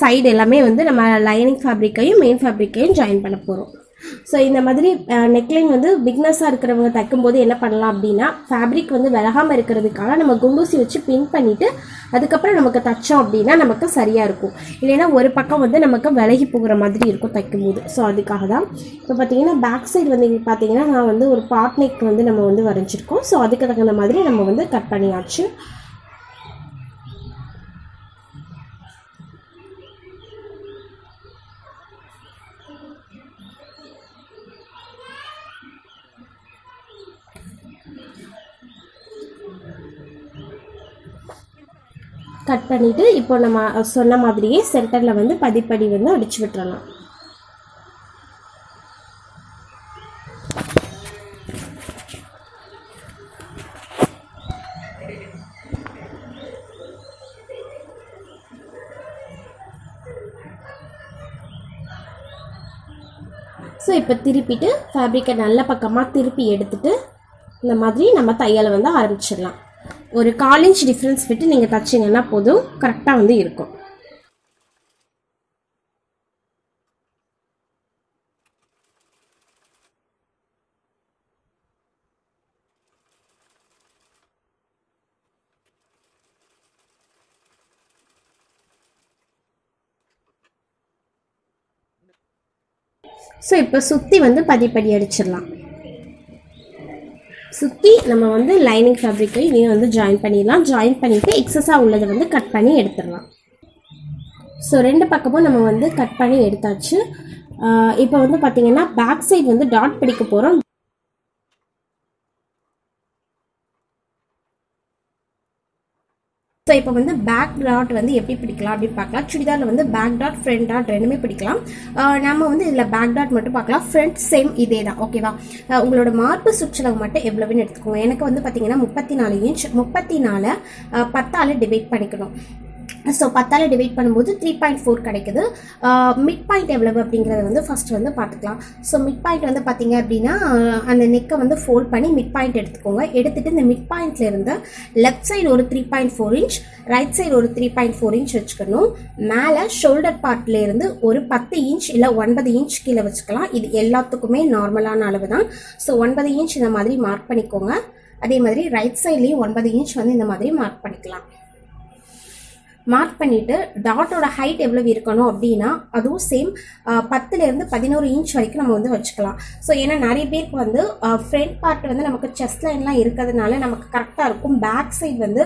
சைடு எல்லாமே வந்து நம்ம லைனிங் ஃபேப்ரிக்கையும் மெயின் ஃபேப்ரிக்கையும் ஜாயின் பண்ண போறோம் சோ இந்த மாதிரி நெக் லைன் வந்து பிக்னஸா இருக்குறவங்க தைக்கும்போது என்ன பண்ணலாம் அப்படினா ஃபேப்ரிக் வந்து விலகாம இருக்குிறதுக்காக நம்ம குண்டூசி வச்சு பின் பண்ணிட்டு அதுக்கு அப்புறம் நமக்கு தச்சோம் அப்படினா நமக்கு சரியா இருக்கும் இல்லனா ஒரு பக்கம் வந்து நமக்கு விலகி போகுற மாதிரி இருக்கும் தைக்கும்போது சோ அதுக்காக தான் இப்போ பாத்தீங்கன்னா பேக் சைடு வந்து இப்ப பாத்தீங்கன்னா நான் வந்து ஒரு பாட் நெக் வந்து நம்ம வந்து வரைஞ்சிருக்கோம் சோ அதுக்கு தகுந்த மாதிரி நம்ம வந்து கட் பண்ணியாச்சு கட் பண்ணிட்டு இப்போ நம்ம சொன்ன மாதிரியே சென்டர்ல வந்து பதிபடி வந்து அடிச்சு விட்டுறலாம் சோ இப்போ திருப்பிட்டு ஃபேப்ரிக்க நல்ல பக்கமா திருப்பி எடுத்துட்டு இந்த மாதிரி நம்ம தையலை வந்து ஆரம்பிச்சிரலாம் ஒரு four inch difference விட்டு நீங்க தச்சீங்கன்னா போதும் கரெக்ட்டா வந்து இருக்கும் So, இப்போ சுத்தி வந்து படிப்படி அடிச்சிரலாம் சுத்தி நம்ம வந்து லைனிங் ஃபேப்ரிக்கை நீ வந்து ஜாயின் பண்ணிரலாம் ஜாயின் பண்ணிட்டு எக்ஸஸா உள்ளது வந்து கட் பண்ணி எடுத்துறலாம் சோ ரெண்டு பக்கமும் நம்ம வந்து கட் பண்ணி எடுத்தாச்சு இப்போ வந்து பாத்தீங்கன்னா பேக் சைடு வந்து டாட் பிடிக்க போறோம் So, இப்போ வந்து back dot வந்து எப்படி பிடிக்கலாம் அப்படி பார்க்கலாம் சுடிதார்ல வந்து back dot front dot ரெண்டுமே பிடிக்கலாம் நாம வந்து இதல back dot மட்டும் பார்க்கலாம் front same இதேதான் ஓகேவா உங்களோட மார்க் ஸ்ட்ரக்சர் மட்டும் எவ்வளவுன்னு எடுத்துக்கோங்க எனக்கு வந்து பாத்தீங்கன்னா முப்பத்தி நாலு இன்ச் முப்பத்தி நாலு பத்து ஆல டிவைட் பண்ணிக்கணும் சோ பத்து ஆல டிவைட் பண்ணும்போது three point four கிடைக்குது mid point எவ்வளவு அப்படிங்கறது வந்து ஃபர்ஸ்ட் வந்து பார்த்துக்கலாம் சோ mid point வந்து பாத்தீங்க அப்படினா அந்த neck-ஐ வந்து fold பண்ணி mid point எடுத்துக்கோங்க எடுத்துட்டு இந்த mid point ல இருந்து left side ஒரு three point four inch right side ஒரு three point four inch வெச்சுக்கணும் மேலே shoulder part ல இருந்து ஒரு ten inch இல்ல nine inch கீழ வெச்சுக்கலாம் இது எல்லாத்துக்குமே நார்மலான அளவுதான் சோ nine inch இந்த மாதிரி மார்க் பண்ணிக்கோங்க அதே மாதிரி right side ல nine inch வந்து இந்த மாதிரி மார்க் பண்ணிக்கலாம் Mark பண்ணிட்டு dot ஓட height எவ்வளவு இருக்கணும் அப்படினா அதுவும் சேம் ten ல இருந்து eleven inch வரைக்கும் நம்ம வந்து வெச்சுக்கலாம் சோ ஏனா நிறைய பேருக்கு வந்து फ्रंट part வந்து நமக்கு chest lineலாம் இருக்குதுனால நமக்கு கரெக்ட்டா இருக்கும் back side வந்து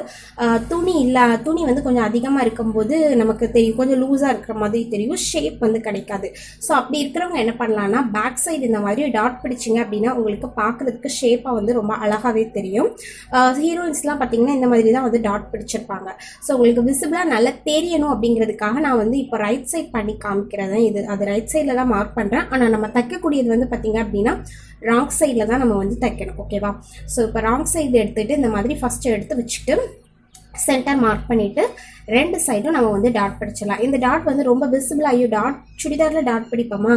துணி இல்ல துணி வந்து கொஞ்சம் அதிகமா இருக்கும்போது நமக்கு தெரியும் கொஞ்சம் லூசா இருக்கிற மாதிரி தெரியும் shape வந்து கிடைக்காது சோ அப்படி இருக்குறவங்க என்ன பண்ணலாம்னா back side இந்த மாதிரி dot பிடிச்சீங்க அப்படினா உங்களுக்கு பார்க்கிறதுக்கு ஷேப்பா வந்து ரொம்ப அழகாவே தெரியும் ஹீரோயின்ஸ்லாம் பாத்தீங்கன்னா இந்த மாதிரி தான் வந்து dot பிடிச்சிருப்பாங்க சோ உங்களுக்கு visible நல்ல தெரியணும் அப்படிங்கிறதுக்காக நான் வந்து இப்போ ரைட் சைடு பண்ணி காமிக்கிறேன் இது அது ரைட் சைடுல தான் மார்க் பண்றேன் ஆனா நம்ம தைக்க கூடியது வந்து பாத்தீங்க அப்படினா ராங் சைடுல தான் நம்ம வந்து தைக்கணும் ஓகேவா சோ இப்போ ராங் சைடு எடுத்துட்டு இந்த மாதிரி ஃபர்ஸ்ட் எடுத்து வச்சிட்டு சென்டர் மார்க் பண்ணிட்டு ரெண்டு சைடும் நாம வந்து டாட் பிடிச்சலாம் இந்த டாட் வந்து ரொம்ப visible ஆயு டாட் சுடிதார்ல டாட் பிடிப்பமா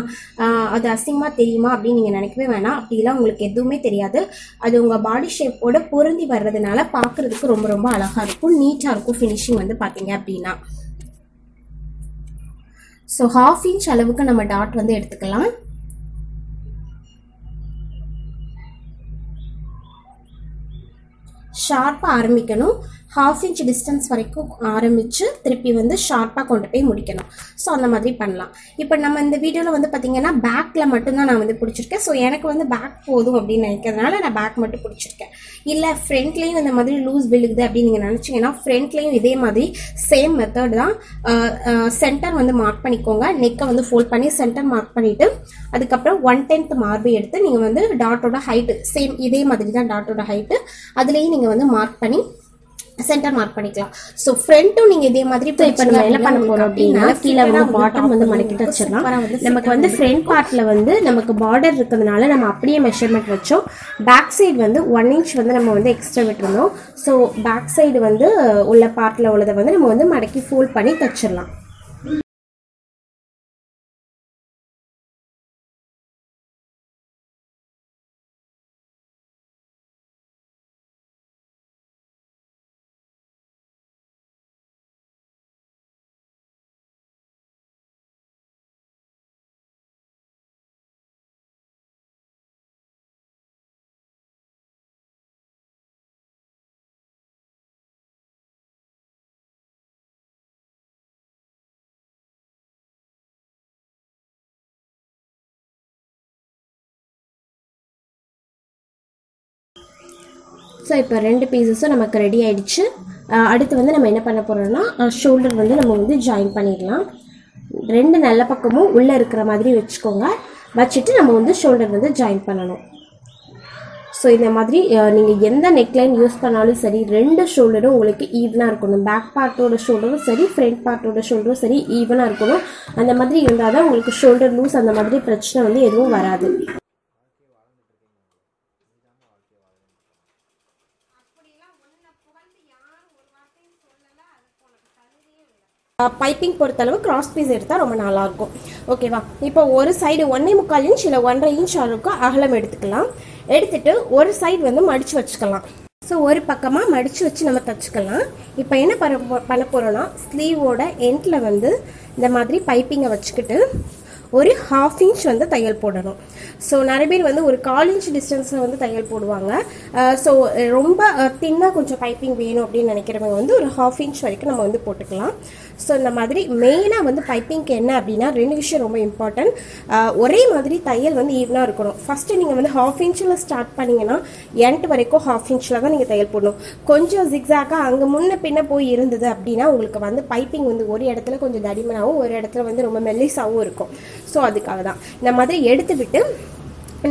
அது அசிங்கமா தெரியுமா அப்படி நீங்க நினைக்கவே வேணாம் அப்படிலாம் உங்களுக்கு எதுவுமே தெரியாது அது உங்க பாடி ஷேப்போட பொருந்தி வரதுனால பார்க்கிறதுக்கு ரொம்ப ரொம்ப அழகா இருக்கும் நீட்டா இருக்கும் finishing வந்து பாத்தீங்க அப்படினா சோ half inch அளவுக்கு நம்ம டாட் வந்து எடுத்துக்கலாம் ஷார்ப்பா ஆரம்பிக்கணும் half inch distance வரைக்கும் ஆரம்பிச்சு திருப்பி வந்து ஷார்ப்பா கொண்டு போய் முடிக்கணும் சோ அந்த மாதிரி பண்ணலாம் இப்போ நம்ம இந்த வீடியோல வந்து பாத்தீங்கன்னா பேக்ல மட்டும் தான் நான் வந்து பிடிச்சிருக்கேன் சோ எனக்கு வந்து பேக் போதும் அப்படி நினைக்கிறதுனால நான் பேக் மட்டும் பிடிச்சிருக்கேன் இல்ல ஃப்ரண்ட்லயும் இந்த மாதிரி லூஸ் விழுகுது அப்படி நீங்க நினைச்சீங்கன்னா ஃப்ரண்ட்லயும் இதே மாதிரி சேம் மெத்தட் தான் சென்டர் வந்து மார்க் பண்ணிக்கோங்க neck-ஐ வந்து fold பண்ணி சென்டர் மார்க் பண்ணிட்டு அதுக்கு அப்புறம் one tenth மார்பை எடுத்து நீங்க வந்து டாட்டோட ஹைட் சேம் இதே மாதிரி தான் டாட்டோட ஹைட் அதுலயே நீங்க வந்து மார்க் பண்ணி Center mark panikla. So front to ninge idhe madri panna pora bottom vandu malikki tachiralam namakku vandu front part la vandu namakku border irukadanaala nama apdiye measurement vachom back side vandu one inch vandu nama vandu extra vetrundom so back side vandu ulla part la ulladha vandu nama vandu madaki fold panni tachiralam So இப்போ ரெண்டு பீசஸும் நமக்கு ready ஆயிடுச்சு அடுத்து வந்து நம்ம என்ன பண்ண போறோம்னா ஷோல்டர் வந்து நம்ம வந்து ஜாயின் பண்ணிரலாம் ரெண்டு நல்ல பக்கமும் உள்ள இருக்கிற மாதிரி வெச்சுக்கோங்க வச்சிட்டு நம்ம வந்து ஷோல்டர் வந்து ஜாயின் பண்ணனும் சோ இந்த மாதிரி நீங்க எந்த neck line யூஸ் பண்ணாலும் சரி ரெண்டு ஷோல்டரும் உங்களுக்கு ஈவனா இருக்கணும் back part ஓட ஷோல்டரும் சரி front part ஓட ஷோல்டரும் சரி ஈவனா இருக்கணும் அந்த மாதிரி இருந்தாதான் உங்களுக்கு ஷோல்டர் லூஸ் அந்த மாதிரி பிரச்சனை வந்து எதுவும் வராது பைப்பிங் பொறுத்த அளவு கிராஸ் பீஸ் எடுத்தா ரொம்ப நல்லா இருக்கும் ஓகேவா இப்போ ஒரு side one and a half inch இல்ல one and a half inch அளவுக்கு அகலம் எடுத்துக்கலாம் எடுத்துட்டு ஒரு சைடு வந்து மடிச்சு வச்சுக்கலாம் So ஒரு பக்கமா மடிச்சு வச்சு நம்ம தச்சுக்கலாம். இப்போ என்ன பண்ண போறோம்னா ஸ்லீவோட எண்ட்ல வந்து இந்த மாதிரி பைப்பிங்க வச்சிக்கிட்டு ஒரு half inch வந்து தையல் போடணும். சோ நிறைய பேர் வந்து ஒரு four inch டிஸ்டன்ஸ்ல வந்து தையல் போடுவாங்க. சோ ரொம்ப தின்னா கொஞ்சம் பைப்பிங் வேணும் அப்படி நினைக்கிறவங்க வந்து ஒரு half inch வரைக்கும் நம்ம வந்து போட்டுக்கலாம். சோ இந்த மாதிரி மெயினா வந்து பைப்பிங்க்கு என்ன அப்படினா ரெண்டு விஷயம் ரொம்ப இம்பார்ட்டன்ட். ஒரே மாதிரி தையல் வந்து ஈவனா இருக்கணும். ஃபர்ஸ்ட் நீங்க வந்து half inchல ஸ்டார்ட் பண்ணீங்கனா end வரைக்கும் half inchல தான் நீங்க தையல் போடணும். கொஞ்சம் zigzagா அங்க முன்ன பின்ன போய் இருந்தது அப்படினா உங்களுக்கு வந்து பைப்பிங் வந்து ஒரு இடத்துல கொஞ்சம் தடிமனாவும் ஒரு இடத்துல வந்து ரொம்ப மெல்லிசாவும் இருக்கும். So அதுக்காக தான் இந்த மாதிரி எடுத்து விட்டு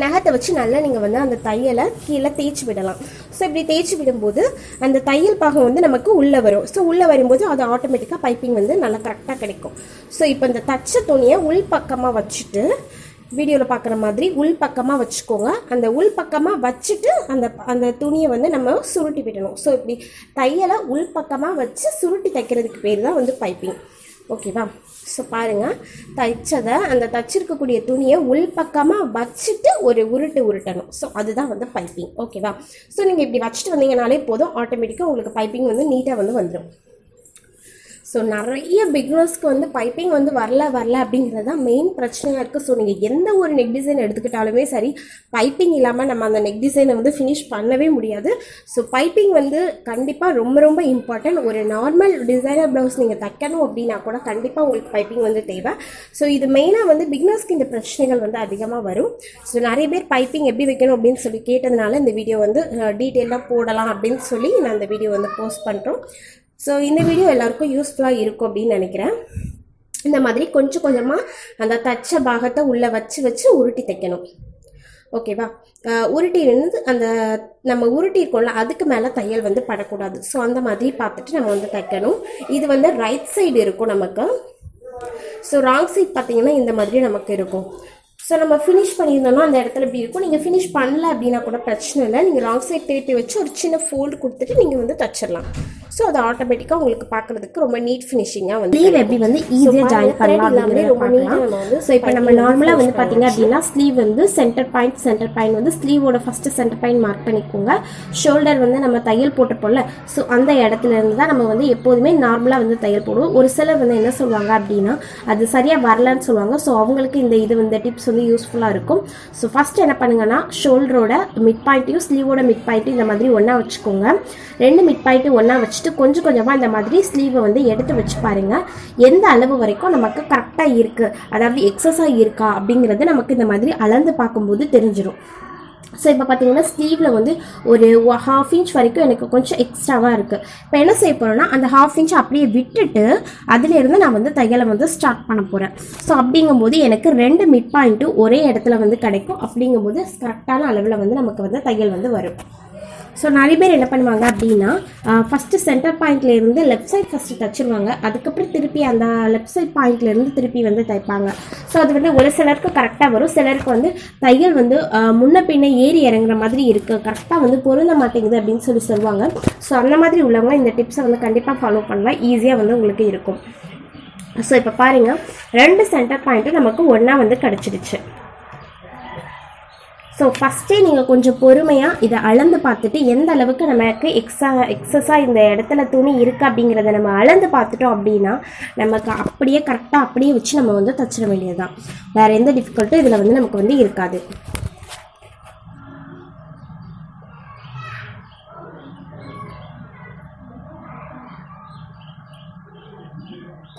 நகத்தை வச்சு நல்லா நீங்க வந்து அந்த தையலை கீழ தேய்ச்சி விடலாம். சோ இப்படி தேய்ச்சி விடும்போது அந்த தையல் பாகம் வந்து நமக்கு உள்ள வரும். சோ உள்ள வரும்போது அது ஆட்டோமேட்டிக்கா பைப்பிங் வந்து நல்லா கரெக்ட்டா கிடைக்கும். சோ இப்போ இந்த தச்ச துணியை உள் பக்கமா வச்சிட்டு வீடியோல பார்க்குற மாதிரி உள் பக்கமா வச்சுக்கோங்க. அந்த உள் பக்கமா வச்சிட்டு அந்த அந்த துணியை வந்து நம்ம சுருட்டி விடணும். சோ இப்படி தையலை உள் பக்கமா வச்சு சுருட்டி தைக்கிறதுக்கு பேர் தான் வந்து பைப்பிங். ஓகேவா? சோ பாருங்க தைச்சத அந்த தச்சிருக்க கூடிய துணியை உள் பக்கமா வச்சிட்டு ஒரு உருட்டு உருட்டணும். சோ அதுதான் வந்து பைப்பிங். ஓகேவா? சோ நீங்க இப்படி வச்சிட்டு வந்தீங்கனாலே போதும் ஆட்டோமேட்டிக்கா உங்களுக்கு பைப்பிங் வந்து நீட்டா வந்து வந்துரும். சோ நிறைய பிகினர்ஸ்க்கு வந்து பைப்பிங் வந்து வரல வரல அப்படிங்கிறது தான் மெயின் பிரச்சனையா இருக்கு. சோ நீங்க எந்த ஒரு நெக் டிசைன் எடுத்துக்கிட்டாலுமே சரி பைப்பிங் இல்லாம நம்ம அந்த நெக் டிசைனை வந்து ஃபினிஷ் பண்ணவே முடியாது. சோ பைப்பிங் வந்து கண்டிப்பா ரொம்ப ரொம்ப இம்பார்ட்டன்ட். ஒரு நார்மல் டிசைனர் பிளவுஸ் நீங்க தைக்கணும் அப்படின்னா கூட கண்டிப்பா உங்களுக்கு பைப்பிங் வந்து தேவை. சோ இது மெயினா வந்து பிகினர்ஸ்க்கு இந்த பிரச்சனைகள் வந்து அதிகமா வரும். சோ நிறைய பேர் பைப்பிங் எப்படி வைக்கணும் அப்படின்னு சொல்லி கேட்டதுனால இந்த வீடியோ வந்து டீடைலா போடலாம் அப்படின்னு சொல்லி நான் இந்த வீடியோ வந்து போஸ்ட் பண்றோம். So இந்த வீடியோ எல்லாருக்கும் யூஸ்ஃபுல்லா இருக்கும் அப்படின்னு நினைக்கிறேன். இந்த மாதிரி கொஞ்சம் கொஞ்சமா அந்த தச்ச பாகத்தை உள்ள வச்சு வச்சு உருட்டி தைக்கணும். ஓகேவா? உருட்டி இருந்து அந்த நம்ம உருட்டி இருக்கோம்ல அதுக்கு மேல தையல் வந்து படக்கூடாது. சோ அந்த மாதிரி பார்த்துட்டு நம்ம வந்து தைக்கணும். இது வந்து ரைட் சைடு இருக்கும் நமக்கு. சோ ராங் சைடு பார்த்தீங்கன்னா இந்த மாதிரி நமக்கு இருக்கும். சோ நம்ம ஃபினிஷ் பண்ணியிருந்தோம்னா அந்த இடத்துல இப்படி இருக்கும். நீங்கள் ஃபினிஷ் பண்ணல அப்படின்னா கூட பிரச்சனை இல்லை. நீங்கள் ராங் சைட் திருப்பி வச்சு ஒரு சின்ன ஃபோல்டு கொடுத்துட்டு நீங்கள் வந்து தச்சிடலாம். ஸோ அது ஆட்டோமேட்டிக்காக உங்களுக்கு பார்க்குறதுக்கு ரொம்ப நீட் ஃபினிஷிங்காக வந்து ஸ்லீவ் எப்படி வந்து ஈஸியாக ஜாயின் பண்ணலாம் எல்லாமே ரொம்ப நீட்டாக வந்து. ஸோ இப்போ நம்ம நார்மலாக வந்து பார்த்தீங்க அப்படின்னா ஸ்லீவ் வந்து சென்டர் பாயிண்ட் சென்டர் பாயிண்ட் வந்து ஸ்லீவோட ஃபஸ்ட்டு சென்டர் பாயிண்ட் மார்க் பண்ணிக்கோங்க. ஷோல்டர் வந்து நம்ம தையல் போட்டுப்போம்ல ஸோ அந்த இடத்துல இருந்து தான் நம்ம வந்து எப்போதுமே நார்மலாக வந்து தையல் போடுவோம். ஒரு சிலர் வந்து என்ன சொல்லுவாங்க அப்படின்னா அது சரியாக வரலன்னு சொல்லுவாங்க. ஸோ அவங்களுக்கு இந்த இது வந்து டிப்ஸ் வந்து யூஸ்ஃபுல்லா இருக்கும். சோ ஃபர்ஸ்ட் என்ன பண்ணுங்கன்னா ஷோல்டரோட மிட் பாயிண்ட்டையும் ஸ்லீவோட மிட் பாயிண்ட்டையும் இந்த மாதிரி ஒண்ணா வச்சுக்கோங்க. ரெண்டு மிட் பாயிண்ட்டையும் ஒண்ணா வச்சுட்டு கொஞ்சம் கொஞ்சமா இந்த மாதிரி ஸ்லீவை வந்து எடுத்து வச்சு பாருங்க. எந்த அளவு வரைக்கும் நமக்கு கரெக்டா இருக்கு, அதாவது எக்ஸஸா இருக்கா அப்படிங்கறது நமக்கு இந்த மாதிரி அளந்து பார்க்கும்போது தெரிஞ்சிடும். ஸோ இப்போ பார்த்தீங்கன்னா ஸ்லீவில் வந்து ஒரு ஹாஃப் இன்ச் வரைக்கும் எனக்கு கொஞ்சம் எக்ஸ்ட்ராவாக இருக்குது. இப்போ என்ன செய்ய போகிறோன்னா அந்த ஹாஃப் இன்ச் அப்படியே விட்டுட்டு அதிலேருந்து நான் வந்து தையலை வந்து ஸ்டார்ட் பண்ண போகிறேன். ஸோ அப்படிங்கும்போது எனக்கு ரெண்டு மிட் பாயிண்ட்டு ஒரே இடத்துல வந்து கிடைக்கும். அப்படிங்கும்போது கரெக்டான அளவில் வந்து நமக்கு வந்து தையல் வந்து வரும். ஸோ நிறைய பேர் என்ன பண்ணுவாங்க அப்படின்னா ஃபஸ்ட்டு சென்டர் பாயிண்ட்லேருந்து லெஃப்ட் சைட் ஃபஸ்ட்டு தச்சிருவாங்க. அதுக்கப்புறம் திருப்பி அந்த லெஃப்ட் சைட் பாயிண்ட்லேருந்து திருப்பி வந்து தைப்பாங்க. ஸோ அது வந்து ஒரு சிலருக்கு கரெக்டாக வரும், சிலருக்கு வந்து தையல் வந்து முன்ன பின்ன ஏறி இறங்குற மாதிரி இருக்குது, கரெக்டாக வந்து பொருந்த மாட்டேங்குது அப்படின்னு சொல்லி சொல்லுவாங்க. ஸோ அந்த மாதிரி உள்ளவங்க இந்த டிப்ஸை வந்து கண்டிப்பாக ஃபாலோ பண்ணலாம், ஈஸியாக வந்து உங்களுக்கு இருக்கும். ஸோ இப்போ பாருங்கள் ரெண்டு சென்டர் பாயிண்ட்டும் நமக்கு ஒன்றா வந்து கிடச்சிடுச்சு. ஸோ ஃபஸ்ட்டே நீங்கள் கொஞ்சம் பொறுமையாக இதை அளந்து பார்த்துட்டு எந்த அளவுக்கு நமக்கு எக்ஸா எக்ஸஸாக இந்த இடத்துல துணி இருக்குது அப்படிங்கிறத நம்ம அளந்து பார்த்துட்டோம் அப்படின்னா நமக்கு அப்படியே கரெக்டாக அப்படியே வச்சு நம்ம வந்து தச்சிட வேண்டியது தான். வேறு எந்த டிஃபிகல்ட்டும் இதில் வந்து நமக்கு வந்து இருக்காது.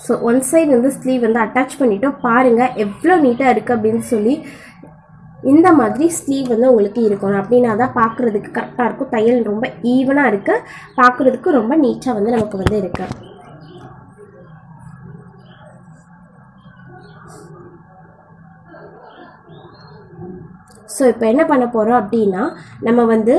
ஸோ ஒன் சைடு வந்து ஸ்லீவ் வந்து அட்டாச் பண்ணிவிட்டோம். பாருங்கள் எவ்வளோ நீட்டாக இருக்குது அப்படின்னு சொல்லி இந்த மாதிரி ஸ்லீவ் வந்து உங்களுக்கு இருக்கணும். அப்படின்னா தான் பார்க்குறதுக்கு கரெக்டாக இருக்கும், தையல் ரொம்ப ஈவனாக இருக்குது, பார்க்குறதுக்கு ரொம்ப நீட்டாக வந்து நமக்கு வந்து இருக்குது. ஸோ இப்போ என்ன பண்ண போகிறோம் அப்படின்னா நம்ம வந்து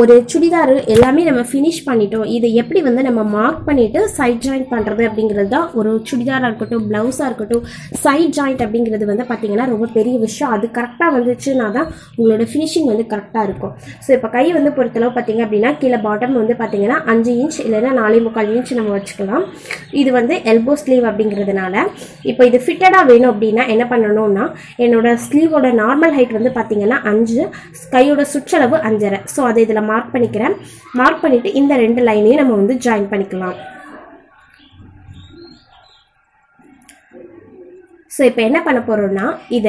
ஒரு சுடிதார் எல்லாமே நம்ம ஃபினிஷ் பண்ணிட்டோம். இதை எப்படி வந்து நம்ம மார்க் பண்ணிவிட்டு சைட் ஜாயிண்ட் பண்ணுறது அப்படிங்கிறது தான். ஒரு சுடிதாராக இருக்கட்டும் ப்ளவுஸாக இருக்கட்டும் சைட் ஜாயிண்ட் அப்படிங்கிறது வந்து பார்த்திங்கன்னா ரொம்ப பெரிய விஷயம். அது கரெக்டாக வந்துச்சுன்னா தான் உங்களோட ஃபினிஷிங் வந்து கரெக்டாக இருக்கும். ஸோ இப்போ கை வந்து பொறுத்தளவு பார்த்திங்க அப்படின்னா கீழே பாட்டம் வந்து பார்த்திங்கன்னா அஞ்சு இன்ச் இல்லைன்னா நாலே முக்கால் இன்ச் நம்ம வச்சுக்கலாம். இது வந்து எல்போ ஸ்லீவ் அப்படிங்கிறதுனால இப்போ இது ஃபிட்டடாக வேணும் அப்படின்னா என்ன பண்ணணும்னா என்னோடய ஸ்லீவோட நார்மல் ஹைட் வந்து பார்த்திங்கன்னா பாத்தீங்கன்னா five ஸ்கையோட சுற்றளவு five point five சோ அதை இதல மார்க் பண்ணிக்கிறேன் மார்க் பண்ணிட்டு இந்த ரெண்டு லைனையும் நம்ம வந்து ஜாயின் பண்ணிக்கலாம் சோ இப்போ என்ன பண்ண போறோம்னா இத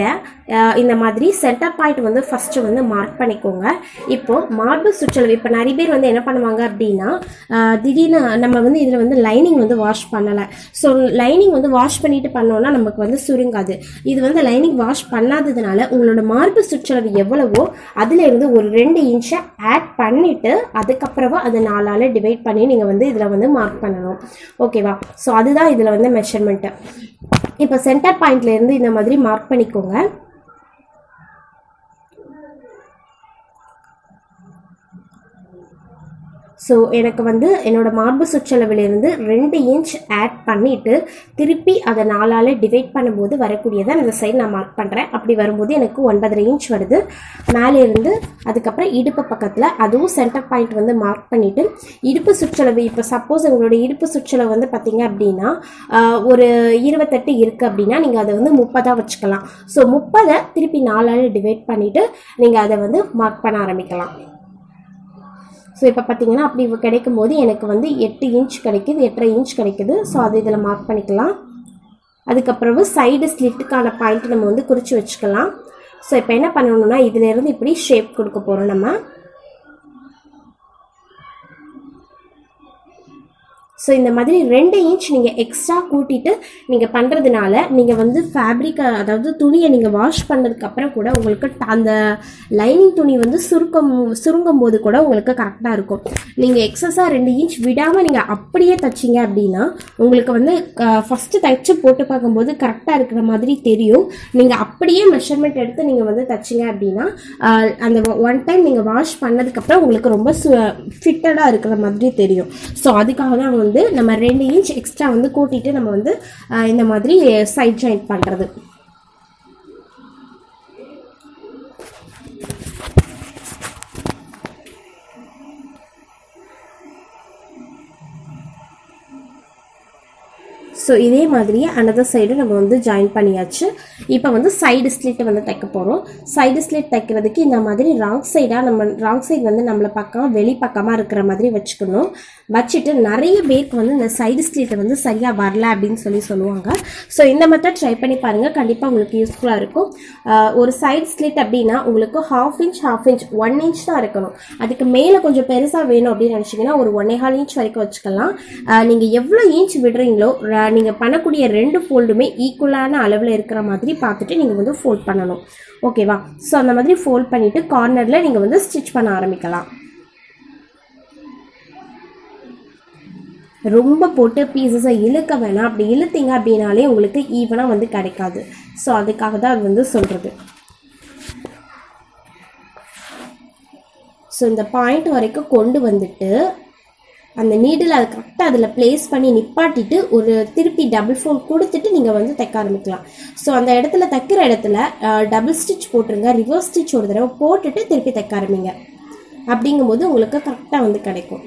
இந்த மாதிரி சென்டர் பாயிண்ட் வந்து ஃபர்ஸ்ட் வந்து மார்க் பண்ணிக்கோங்க இப்போ மார்பு சுற்றளவு இப்போ நிறைய பேர் வந்து என்ன பண்ணுவாங்க அப்படினா திடீர்னு நம்ம வந்து இதுல வந்து லைனிங் வந்து வாஷ் பண்ணல சோ லைனிங் வந்து வாஷ் பண்ணிட்டு பண்ணோம்னா நமக்கு வந்து சுருங்காது இது வந்து லைனிங் வாஷ் பண்ணாததனால உங்களோட மார்பு சுற்றளவு எவ்வளவோ அதுல இருந்து ஒரு two இன்ச் ஆட் பண்ணிட்டு அதுக்கு அப்புறமா அது four ஆல டிவைட் பண்ணி நீங்க வந்து இதுல வந்து மார்க் பண்ணனும் ஓகேவா சோ அதுதான் இதுல வந்து மெஷர்மென்ட் இப்போ சென்டர் பாயிண்ட்ல இருந்து இந்த மாதிரி மார்க் பண்ணிக்கோங்க சோ எனக்கு வந்து என்னோட மார்பு சுற்றளவில் இருந்து two இன்ச் ஆட் பண்ணிட்டு திருப்பி அத four ஆல டிவைட் பண்ணும்போது வரக்கூடியதை இந்த சைடு நான் மார்க் பண்றேன் அப்படி வரும்போது எனக்கு nine point five இன்ச் வருது மேல இருந்து அதுக்கு அப்புறம் இடுப்பு பக்கத்துல அதுவும் சென்டர் பாயிண்ட் வந்து மார்க் பண்ணிட்டு இடுப்பு சுற்றளவு இப்ப சப்போஸ் உங்களோட இடுப்பு சுற்றளவு வந்து பாத்தீங்க அப்படினா ஒரு twenty-eight இருக்கு அப்படினா நீங்க அதை வந்து thirty ஆ வச்சுக்கலாம் சோ thirty திருப்பி four ஆல டிவைட் பண்ணிட்டு நீங்க அதை வந்து மார்க் பண்ண ஆரம்பிக்கலாம் So இப்ப பாத்தீங்கன்னா அப்படி கிடைக்கும்போது எனக்கு வந்து eight இன்ச் கிடைக்குது eight point five இன்ச் கிடைக்குது சோ அது இதல மார்க் பண்ணிக்கலாம் அதுக்கு அப்புறம் சைடு ஸ்லிட்கான பாயிண்ட் நம்ம வந்து குறிச்சு வெச்சுக்கலாம் சோ இப்போ என்ன பண்ணனும்னா இதில இருந்து இப்படி ஷேப் கொடுக்க போறோம் நம்ம சோ இந்த மாதிரி two இன்ச் நீங்க எக்ஸ்ட்ரா கூட்டிட்டு நீங்க பண்றதுனால நீங்க வந்து ஃபேப்ரிக் அதாவது துணியை நீங்க வாஷ் பண்ணதுக்கு அப்புறம் கூட உங்களுக்கு அந்த லைனிங் துணி வந்து சுருக்கம் சுருங்கும்போது கூட உங்களுக்கு கரெக்ட்டா இருக்கும் நீங்க எக்ஸஸா two இன்ச் விடாம நீங்க அப்படியே தச்சிங்க அப்படினா உங்களுக்கு வந்து ஃபர்ஸ்ட் தைச்சு போட்டு பாக்கும்போது கரெக்ட்டா இருக்குற மாதிரி தெரியும் நீங்க அப்படியே மெஷர்மென்ட் எடுத்து நீங்க வந்து தச்சிங்க அப்படினா அந்த ஒன் டைம் நீங்க வாஷ் பண்ணதுக்கு அப்புறம் உங்களுக்கு ரொம்ப ஃபிட்டடா இருக்குற மாதிரி தெரியும் சோ அதுக்காக தான் வந்து நம்ம two இன்ச் எக்ஸ்ட்ரா வந்து கூட்டிட்டு நம்ம வந்து இந்த மாதிரி சைடு ஜாயின் பண்றது சோ இதே மாதிரி another side நம்ம வந்து ஜாயின் பண்ணியாச்சு இப்போ வந்து சைடு ஸ்லிட் வந்து தைக்க போறோம் சைடு ஸ்லிட் தைக்கிறதுக்கு இந்த மாதிரி wrong சைடா நம்ம wrong சைடு வந்து நம்மள பக்கம் வெளி பக்கமா இருக்குற மாதிரி வெச்சுக்கணும் வச்சிட்டு நிறைய பேருக்கு வந்து இந்த சைடு ஸ்லிட் வந்து சரியா வரல அப்படினு சொல்லி சொல்லுவாங்க சோ இந்த மெத்தட் ட்ரை பண்ணி பாருங்க கண்டிப்பா உங்களுக்கு யூஸ்ஃபுல்லா இருக்கும் ஒரு சைடு ஸ்லிட் அப்படினா உங்களுக்கு half inch half inch one inch தான் இருக்கணும் அதுக்கு மேல கொஞ்சம் பெருசா வேணும் அப்படி நினைச்சீங்கன்னா ஒரு one point five inch வரைக்கும் வெச்சுக்கலாம் நீங்க எவ்வளவு இன்ச் விடுறீங்களோ நீங்க பண்ணக்கூடிய ரெண்டு ஃபோல்டுமே ஈக்குவலான அளவுல இருக்குற மாதிரி பார்த்துட்டு நீங்க வந்து ஃபோல்ட் பண்ணனும் ஓகேவா சோ அந்த மாதிரி ஃபோல்ட் பண்ணிட்டு கார்னர்ல நீங்க வந்து ஸ்டிட்ச் பண்ண ஆரம்பிக்கலாம் ரொம்ப போட்டு பீசஸை இழுக்க வேணாம் அப்படி இழுத்தீங்க அப்படினாலே உங்களுக்கு ஈவனா வந்து கிடைக்காது சோ அதுக்காக தான் வந்து சொல்றது சோ இந்த பாயிண்ட் வரைக்கும் கொண்டு வந்துட்டு அந்த நீடில் அத கரெக்ட்டா அதல பிளேஸ் பண்ணி நிப்பாட்டிட்டு ஒரு திருப்பி டபுள் ஃபோல்ட் கொடுத்துட்டு நீங்க வந்து தைக்க ஆரம்பிக்கலாம் சோ அந்த இடத்துல தைக்கிற இடத்துல டபுள் ஸ்டிட்ச் போடுங்க ரிவர்ஸ் ஸ்டிட்ச் ஒரு தடவை போட்டுட்டு திருப்பி தைக்க ஆரம்பிங்க அப்படிங்கும்போது உங்களுக்கு கரெக்ட்டா வந்து கிடைக்கும்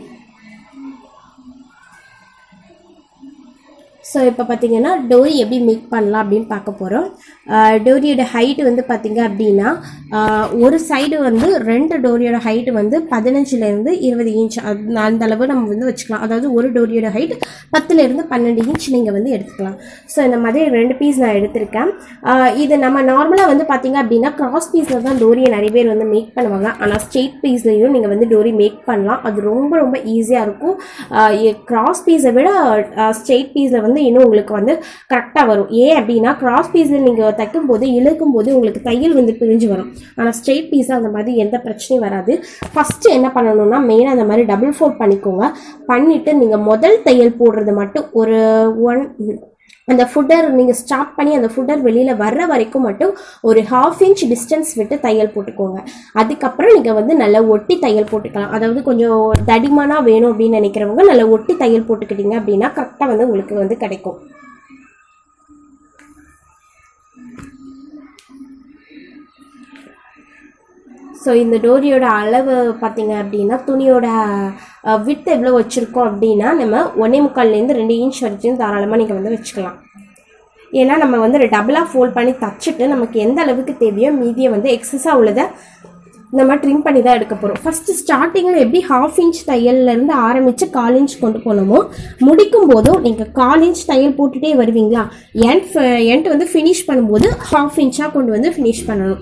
சோ இப்போ பாத்தீங்கன்னா டோரி எப்படி மேக் பண்ணலாம் அப்படிን பார்க்க போறோம் டோரியோட ஹைட் வந்து பாத்தீங்க அப்படினா ஒரு சைடு வந்து ரெண்டு டோரியோட ஹைட் வந்து fifteen ல இருந்து twenty இன்ச் அந்த அளவு நம்ம வந்து வெச்சுக்கலாம் அதாவது ஒரு டோரியோட ஹைட் ten ல இருந்து twelve இன்ச் நீங்க வந்து எடுத்துக்கலாம் சோ இந்த மாதிரி ரெண்டு பீஸ் நான் எடுத்துர்க்கேன் இது நம்ம நார்மலா வந்து பாத்தீங்க அப்படினா கிராஸ் பீஸ்ல தான் டோரி நிறைய பேர் வந்து மேக் பண்ணுவாங்க ஆனா ஸ்ட்ரைட் பீஸ்லயும் நீங்க வந்து டோரி மேக் பண்ணலாம் அது ரொம்ப ரொம்ப ஈஸியா இருக்கும் கிராஸ் பீஸை விட ஸ்ட்ரைட் பீஸ்ல வந்து இன்னும் உங்களுக்கு வந்து கரெக்ட்டா வரும் ஏ அப்படினா கிராஸ் பீஸ்ல நீங்க தைக்கும்போது இழுக்கும்போது உங்களுக்கு தையல் வந்து பிரிஞ்சு வரும் ஆனா ஸ்ட்ரைட் பீஸ் அந்த மாதிரி எந்த பிரச்சனையும் வராது ஃபர்ஸ்ட் என்ன பண்ணனும்னா மெயினா அந்த மாதிரி டபுள் ஃபோல்ட் பண்ணிக்கோங்க பண்ணிட்டு நீங்க முதல் தையல் போடுறது மட்டும் ஒரு one அந்த ஃபுட்டர் நீங்க ஸ்டாப் பண்ணி அந்த ஃபுட்டர் வெளியில வர்ற வரைக்கும் மட்டும் ஒரு half inch டிஸ்டன்ஸ் விட்டு தையல் போட்டுக்கோங்க அதுக்கு அப்புறம் நீங்க வந்து நல்ல ஒட்டி தையல் போட்டுக்கலாம் அதாவது கொஞ்சம் தடிமனா வேணும் அப்படி நினைக்கிறவங்க நல்ல ஒட்டி தையல் போட்டுக்கிட்டீங்க அப்படினா கரெக்ட்டா வந்து உங்களுக்கு வந்து கிடைக்கும் சோ இந்த டோரியோட அளவு பாத்தீங்க அப்படினா துணியோட width எவ்வளவு வச்சிருக்கோம் அப்படினா நம்ம one point five ல இருந்து two இன்ச் வரைக்கும் தாராளமா நீங்க வந்து வெச்சுக்கலாம் ஏனா நம்ம வந்து டபுளா ஃபோல்ட் பண்ணி தச்சிட்டு நமக்கு எந்த அளவுக்கு தேவையோ மீதியை வந்து எக்ஸஸா உள்ளதை நம்ம ட்ரிம் பண்ணி தான் எடுக்க போறோம். ஃபர்ஸ்ட் ஸ்டார்டிங்ல எப்படி half இன்ச் தையல்ல இருந்து ஆரம்பிச்சு கால் இன்ச் கொண்டு போனோமோ முடிக்கும்போது நீங்க கால் இன்ச் தையல் போட்டுட்டே வருவீங்களா, எண்ட் எண்ட் வந்து finish பண்ணும்போது half இன்ச்சா கொண்டு வந்து finish பண்ணணும்.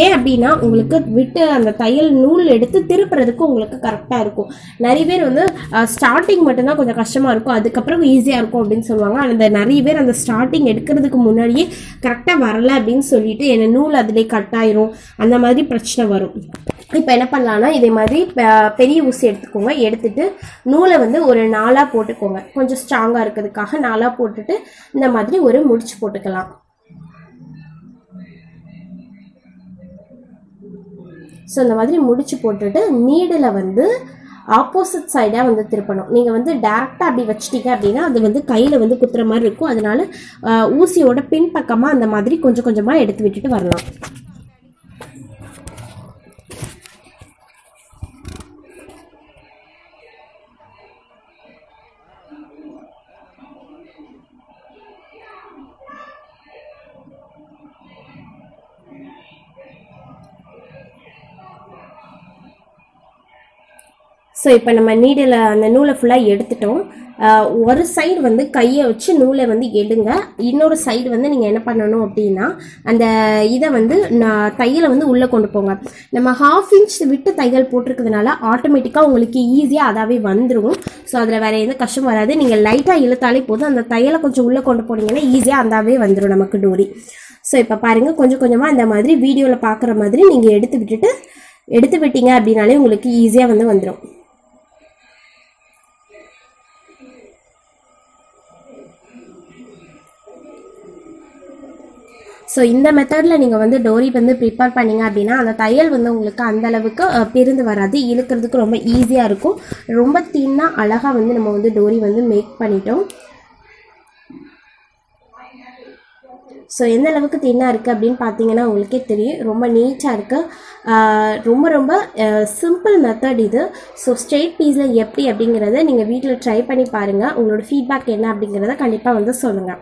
ஏன் அப்படினா உங்களுக்கு விட்டு அந்த தையல் நூல் எடுத்து திருப்புறதுக்கு உங்களுக்கு கரெக்ட்டா இருக்கும். நிறைய பேர் வந்து ஸ்டார்டிங் மட்டும் தான் கொஞ்சம் கஷ்டமா இருக்கும், அதுக்கு அப்புறம் ஈஸியா இருக்கும் அப்படினு சொல்வாங்க. அந்த நிறைய பேர் அந்த ஸ்டார்டிங் எடுக்கிறதுக்கு முன்னாடியே கரெக்ட்டா வரல அப்படினு சொல்லிட்டு என்ன நூல் அதுலயே கட் ஆயிரும், அந்த மாதிரி பிரச்சனை வரும். இப்போ என்ன பண்ணலாம்னா இதே மாதிரி பெரிய ஊசி எடுத்துக்கோங்க, எடுத்துட்டு நூலை வந்து ஒரு நாலா போட்டுக்கோங்க, கொஞ்சம் ஸ்ட்ராங்காக இருக்கிறதுக்காக நாலா போட்டுட்டு இந்த மாதிரி ஒரு முடிச்சு போட்டுக்கலாம். ஸோ இந்த மாதிரி முடிச்சு போட்டுட்டு நீடில் வந்து ஆப்போசிட் சைடாக வந்து திருப்பணும். நீங்கள் வந்து டேரெக்டாக அப்படி வச்சுட்டீங்க அப்படின்னா அது வந்து கையில் வந்து குத்துற மாதிரி இருக்கும். அதனால ஊசியோட பின்பக்கமாக அந்த மாதிரி கொஞ்சம் கொஞ்சமாக எடுத்து விட்டுட்டு வரலாம். ஸோ இப்போ நம்ம நீடில் அந்த நூலை ஃபுல்லாக எடுத்துட்டோம். ஒரு சைடு வந்து கையை வச்சு நூலை வந்து எடுங்க, இன்னொரு சைடு வந்து நீங்கள் என்ன பண்ணணும் அப்படின்னா அந்த இதை வந்து நான் தையலை வந்து உள்ளே கொண்டு போங்க. நம்ம ஹாஃப் இன்ச் விட்டு தையல் போட்டிருக்கிறதுனால ஆட்டோமேட்டிக்காக உங்களுக்கு ஈஸியாக அதாவே வந்துடும். ஸோ அதில் வேறு எந்த கஷ்டம் வராது. நீங்கள் லைட்டாக இழுத்தாலே போதும், அந்த தையலை கொஞ்சம் உள்ளே கொண்டு போனீங்கன்னா ஈஸியாக அதாவே வந்துடும் நமக்கு டோரி. ஸோ இப்போ பாருங்கள், கொஞ்சம் கொஞ்சமாக அந்த மாதிரி வீடியோவில் பார்க்குற மாதிரி நீங்கள் எடுத்து விட்டுட்டு எடுத்து விட்டீங்க அப்படின்னாலே உங்களுக்கு ஈஸியாக வந்து வந்துடும். ஸோ இந்த மெத்தடில் நீங்கள் வந்து டோரி வந்து ப்ரிப்பேர் பண்ணிங்க அப்படின்னா அந்த தையல் வந்து உங்களுக்கு அந்தளவுக்கு பிரிந்து வராது, இழுக்கிறதுக்கு ரொம்ப ஈஸியாக இருக்கும். ரொம்ப தின்னாக அழகாக வந்து நம்ம வந்து டோரி வந்து மேக் பண்ணிட்டோம். ஸோ எந்த அளவுக்கு தின்னாக இருக்குது அப்படின்னு பார்த்தீங்கன்னா உங்களுக்கே தெரியும், ரொம்ப நீட்டாக இருக்குது. ரொம்ப ரொம்ப சிம்பிள் மெத்தட் இது. ஸோ ஸ்ட்ரெயிட் பீஸில் எப்படி அப்படிங்கிறத நீங்கள் வீட்டில் ட்ரை பண்ணி பாருங்கள். உங்களோட ஃபீட்பேக் என்ன அப்படிங்கிறத கண்டிப்பாக வந்து சொல்லுங்கள்.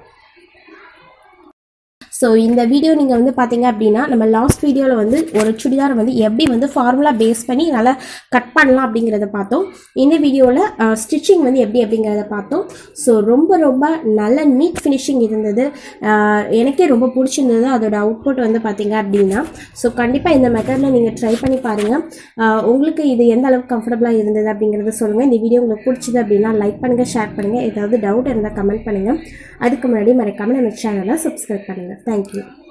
ஸோ இந்த வீடியோ நீங்கள் வந்து பார்த்தீங்க அப்படின்னா நம்ம லாஸ்ட் வீடியோவில் வந்து ஒரு சுடிதார் வந்து எப்படி வந்து ஃபார்முலா பேஸ் பண்ணி நல்லா கட் பண்ணலாம் அப்படிங்கிறத பார்த்தோம். இந்த வீடியோவில் ஸ்டிச்சிங் வந்து எப்படி அப்படிங்கிறத பார்த்தோம். ஸோ ரொம்ப ரொம்ப நல்ல நீட் ஃபினிஷிங் இருந்தது, எனக்கே ரொம்ப பிடிச்சிருந்தது அதோட அவுட்புட் வந்து பார்த்தீங்க அப்படின்னா. ஸோ கண்டிப்பாக இந்த மெத்தடில் நீங்கள் ட்ரை பண்ணி பாருங்கள். உங்களுக்கு இது எந்த அளவுக்கு கம்ஃபர்டபுளாக இருந்தது அப்படிங்கிறத சொல்லுங்கள். இந்த வீடியோ உங்களுக்கு பிடிச்சது அப்படின்னா லைக் பண்ணுங்கள், ஷேர் பண்ணுங்கள், ஏதாவது டவுட் இருந்தால் கமெண்ட் பண்ணுங்கள். அதுக்கு முன்னாடி மறக்காமல் நம்ம சேனலை சப்ஸ்கிரைப் பண்ணுங்கள். Thank you.